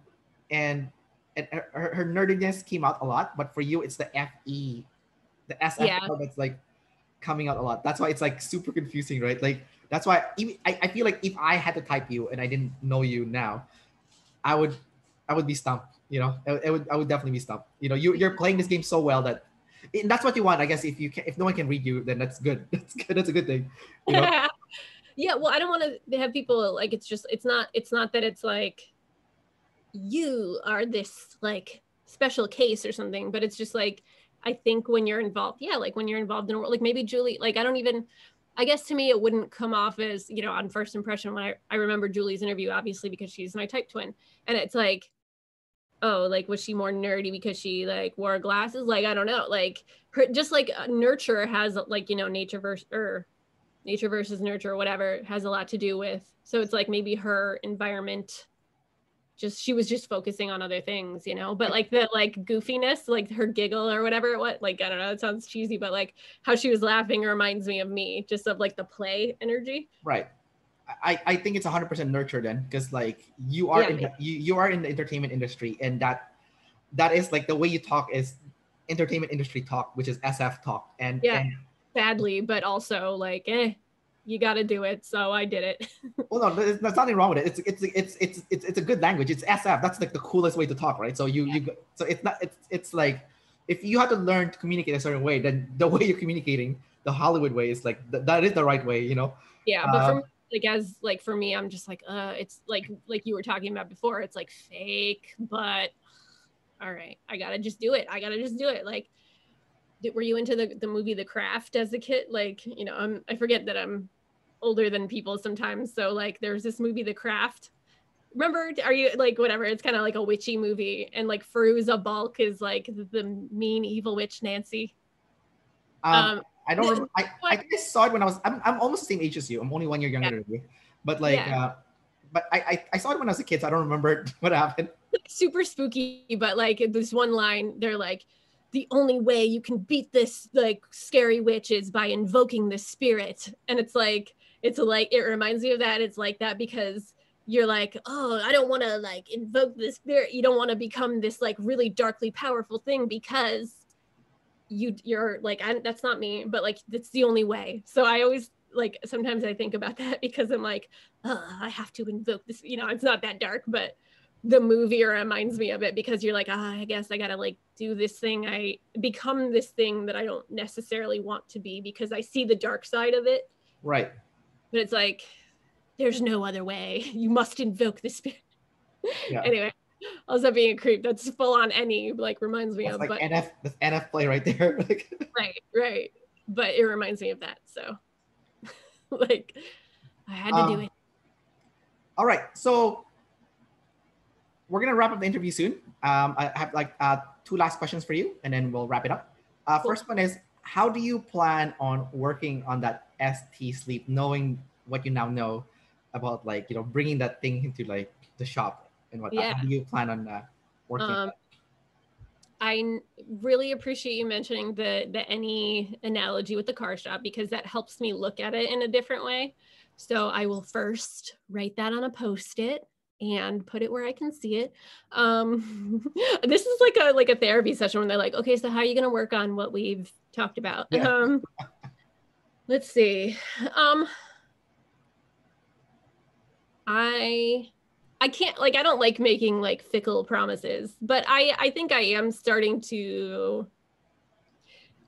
And And her, her nerdiness came out a lot, but for you, it's the F E, the S F yeah. that's like coming out a lot. That's why it's like super confusing, right? Like, that's why even, I, I feel like if I had to type you and I didn't know you now, I would, I would be stumped, you know, I, I would, I would definitely be stumped. You know, you, you're playing this game so well that, and that's what you want. I guess if you can, if no one can read you, then that's good. That's good. That's a good thing. You know? Yeah. Well, I don't want to have people like, it's just, it's not, it's not that it's like, you are this like special case or something, but it's just like, I think when you're involved, yeah, like when you're involved in a world, like maybe Julie, like I don't even, I guess to me, it wouldn't come off as, you know, on first impression when I, I remember Julie's interview, obviously, because she's my type twin. And it's like, oh, like, was she more nerdy because she like wore glasses? Like, I don't know, like her, just like nurture has like, you know, nature versus, or nature versus nurture or whatever has a lot to do with. So it's like maybe her environment just she was just focusing on other things, you know, but like the like goofiness, like her giggle or whatever it was, like I don't know, it sounds cheesy, but like how she was laughing reminds me of me, just of like the play energy, right? I I think it's one hundred percent nurture then, because like you are yeah, in the, you you are in the entertainment industry, and that that is like the way you talk is entertainment industry talk, which is S F talk, and yeah and, sadly, but also like eh you got to do it. So I did it. Well, no, there's, there's nothing wrong with it. It's, it's, it's, it's, it's, it's a good language. It's S F. That's like the coolest way to talk, right? So you, yeah. you, so it's not, it's, it's like, if you have to learn to communicate a certain way, then the way you're communicating, the Hollywood way, is like, th- that is the right way, you know? Yeah. But um, for like, as like, for me, I'm just like, uh, it's like, like you were talking about before, it's like fake, but all right, I gotta just do it. I gotta just do it. Like, did, were you into the, the movie, The Craft, as a kid? Like, you know, I'm, I forget that I'm older than people sometimes. So like, there's this movie, The Craft. Remember, are you like, whatever, it's kind of like a witchy movie, and like Farooza Balk is like the mean evil witch Nancy. Um, um I don't remember. I, I think I saw it when I was, I'm, I'm almost the same age as you. I'm only one year younger yeah. than you. But like, yeah. uh, but I, I, I saw it when I was a kid, so I don't remember what happened. Like, super spooky, but like this one line, they're like, the only way you can beat this like scary witch is by invoking the spirit. And it's like, it's like, it reminds me of that. It's like that because you're like, oh, I don't want to like invoke the spirit. You don't want to become this like really darkly powerful thing because you, you're like, I, that's not me, but like, that's the only way. So I always like, sometimes I think about that because I'm like, oh, I have to invoke this, you know, it's not that dark, but the movie reminds me of it because you're like, ah, oh, I guess I gotta like do this thing. I become this thing that I don't necessarily want to be because I see the dark side of it. Right. But it's like, there's no other way. You must invoke the spirit. Yeah. Anyway, also being a creep, that's full on N E, like reminds me that's of. Like but, N F, that's N F play right there. right, right. But it reminds me of that. So like I had to um, do it. All right. So we're going to wrap up the interview soon. Um, I have like uh, two last questions for you, and then we'll wrap it up. Uh, cool. First one is, how do you plan on working on that S T sleep, knowing what you now know about like, you know, bringing that thing into like the shop and whatnot? Yeah. How do you plan on uh, working? Um, I n- really appreciate you mentioning the, the N E analogy with the car shop, because that helps me look at it in a different way. So I will first write that on a Post-it and put it where I can see it. Um, this is like a like a therapy session when they're like, okay, so how are you gonna work on what we've talked about? Yeah. Um, let's see. Um, I I can't like I don't like making like fickle promises, but I I think I am starting to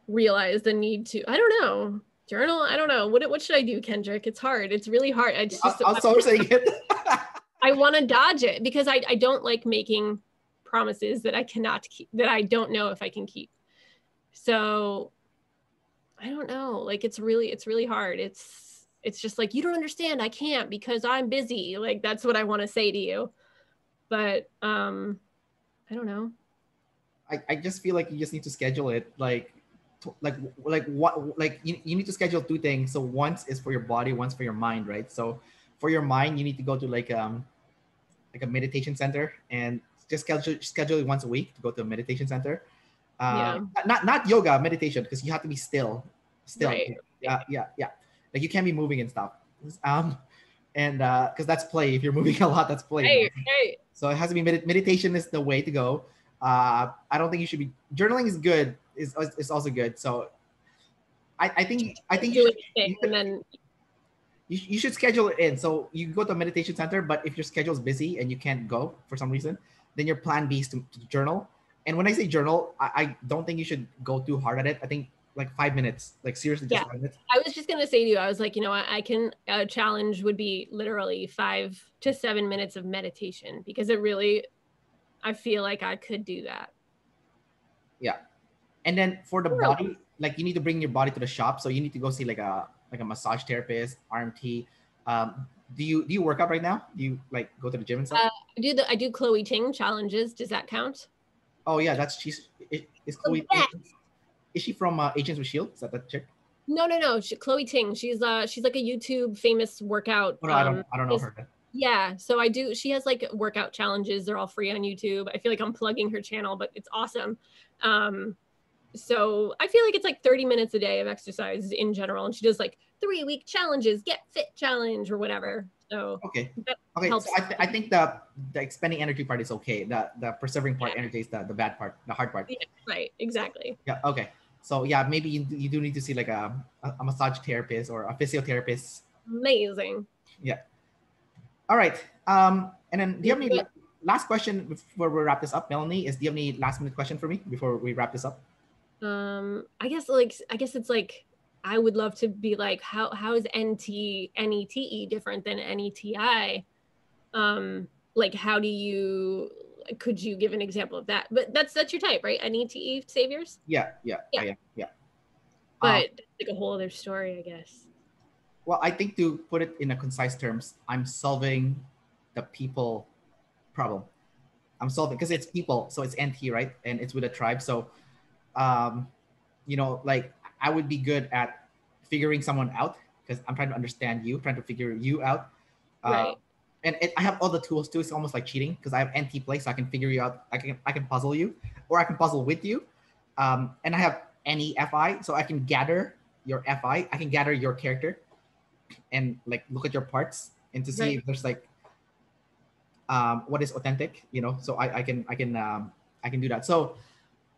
realize the need to, I don't know, journal. I don't know what what should I do, Kendrick? It's hard. It's really hard. I just I'll, I'll start saying it. I want to dodge it because I, I don't like making promises that I cannot keep, that I don't know if I can keep. So I don't know, like, it's really, it's really hard. It's, it's just like, you don't understand. I can't because I'm busy. Like, that's what I want to say to you. But um, I don't know. I, I just feel like you just need to schedule it. Like, t- like, like what, like you, you need to schedule two things. So once is for your body, once for your mind, right? So for your mind, you need to go to like um like a meditation center and just schedule schedule it once a week to go to a meditation center. Um yeah. not not yoga, meditation, because you have to be still. Still. Right. Yeah, yeah, yeah. Like you can't be moving and stuff. Um and uh because that's play. If you're moving a lot, that's play. Right, right. So it has to be med- meditation is the way to go. Uh I don't think you should be journaling is good, is is also good. So I, I think I think you should, and then You, you should schedule it in. So you go to a meditation center, but if your schedule is busy and you can't go for some reason, then your plan B is to, to journal. And when I say journal, I, I don't think you should go too hard at it. I think like five minutes, like seriously, just yeah. five minutes. I was just going to say to you, I was like, you know, I, I can, a challenge would be literally five to seven minutes of meditation because it really, I feel like I could do that. Yeah. And then for the really? body, like you need to bring your body to the shop. So you need to go see like a, like a massage therapist, R M T. Um, do you do you work out right now? Do you like go to the gym and stuff? Uh, I do the I do Chloe Ting challenges. Does that count? Oh yeah, that's she's is Chloe. Oh, is, is she from uh, Agents with Shield? Is that that chick? No, no, no. She, Chloe Ting. She's uh she's like a YouTube famous workout. Oh, no, um, I don't I don't know her. Yeah, so I do. She has like workout challenges. They're all free on YouTube. I feel like I'm plugging her channel, but it's awesome. Um, So I feel like it's like thirty minutes a day of exercise in general. And she does like three week challenges, get fit challenge or whatever. So okay. Okay. So I, th- I think the, the expending energy part is okay. The the persevering part yeah. energy is the, the bad part, the hard part. Yeah, right. Exactly. Yeah. Okay. So yeah, maybe you, you do need to see like a, a massage therapist or a physiotherapist amazing. Yeah. All right. Um, and then do you have any last question before we wrap this up, Melanie? Is do you have any last minute question for me before we wrap this up? Um, I guess like I guess it's like I would love to be like, how how is N T N E T E different than N E T I? Um, like how do you could you give an example of that? But that's that's your type, right? N E T E saviors? Yeah, yeah, yeah, yeah. yeah. But um, like a whole other story, I guess. Well, I think to put it in a concise terms, I'm solving the people problem. I'm solving because it's people, so it's N T, right? And it's with a tribe. So um, you know, like I would be good at figuring someone out because I'm trying to understand you, trying to figure you out. Uh, right. And it, I have all the tools too. It's almost like cheating because I have N T play, so I can figure you out. I can I can puzzle you, or I can puzzle with you. Um, and I have N E F I, so I can gather your F I. I can gather your character, and like look at your parts and to see right. if there's like um, what is authentic. You know, so I I can I can um, I can do that. So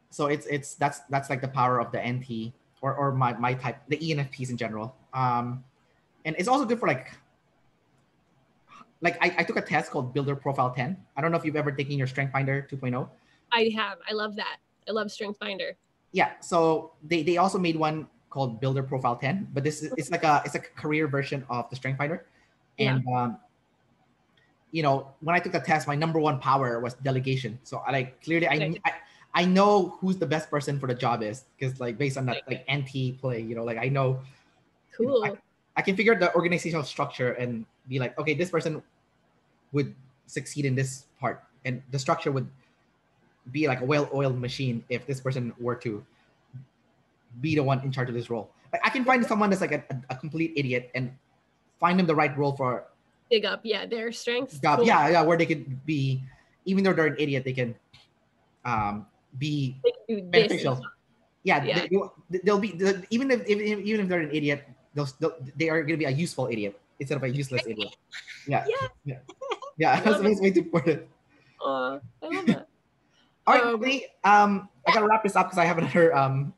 so it's it's that's that's like the power of the N T. Or, or my, my type, the E N F Ps in general. Um, and it's also good for like, like I, I took a test called Builder Profile ten. I don't know if you've ever taken your Strength Finder two point oh. I have, I love that. I love Strength Finder. Yeah, so they, they also made one called Builder Profile ten, but this is it's like a it's like a career version of the Strength Finder. And yeah. um, you know, when I took the test, my number one power was delegation. So I like, clearly I, okay. I I know who's the best person for the job is because like based on that like N T play, you know, like I know, cool. You know, I, I can figure out the organizational structure and be like, okay, this person would succeed in this part. And the structure would be like a well-oiled machine if this person were to be the one in charge of this role. Like I can find someone that's like a, a complete idiot and find them the right role for dig up. Yeah. Their strengths. Job, cool. Yeah. Yeah. Where they could be, even though they're an idiot, they can, um, be beneficial. Yeah, yeah. They, they'll be they'll, even if even if they're an idiot, they'll, they'll they are going to be a useful idiot instead of a useless idiot. Yeah, yeah, yeah. yeah. That's the best way to put it. Oh, I love that. All right, um, Lee, um, I gotta wrap this up because I have another um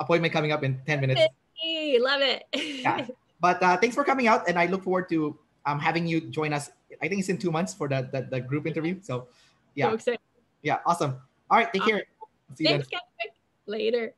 appointment coming up in ten minutes. Hey, love it. Yeah, but uh, thanks for coming out, and I look forward to um having you join us. I think it's in two months for the the, the group interview. So, yeah, so excited. Yeah, awesome. All right, take care. See you Thanks, guys. Later.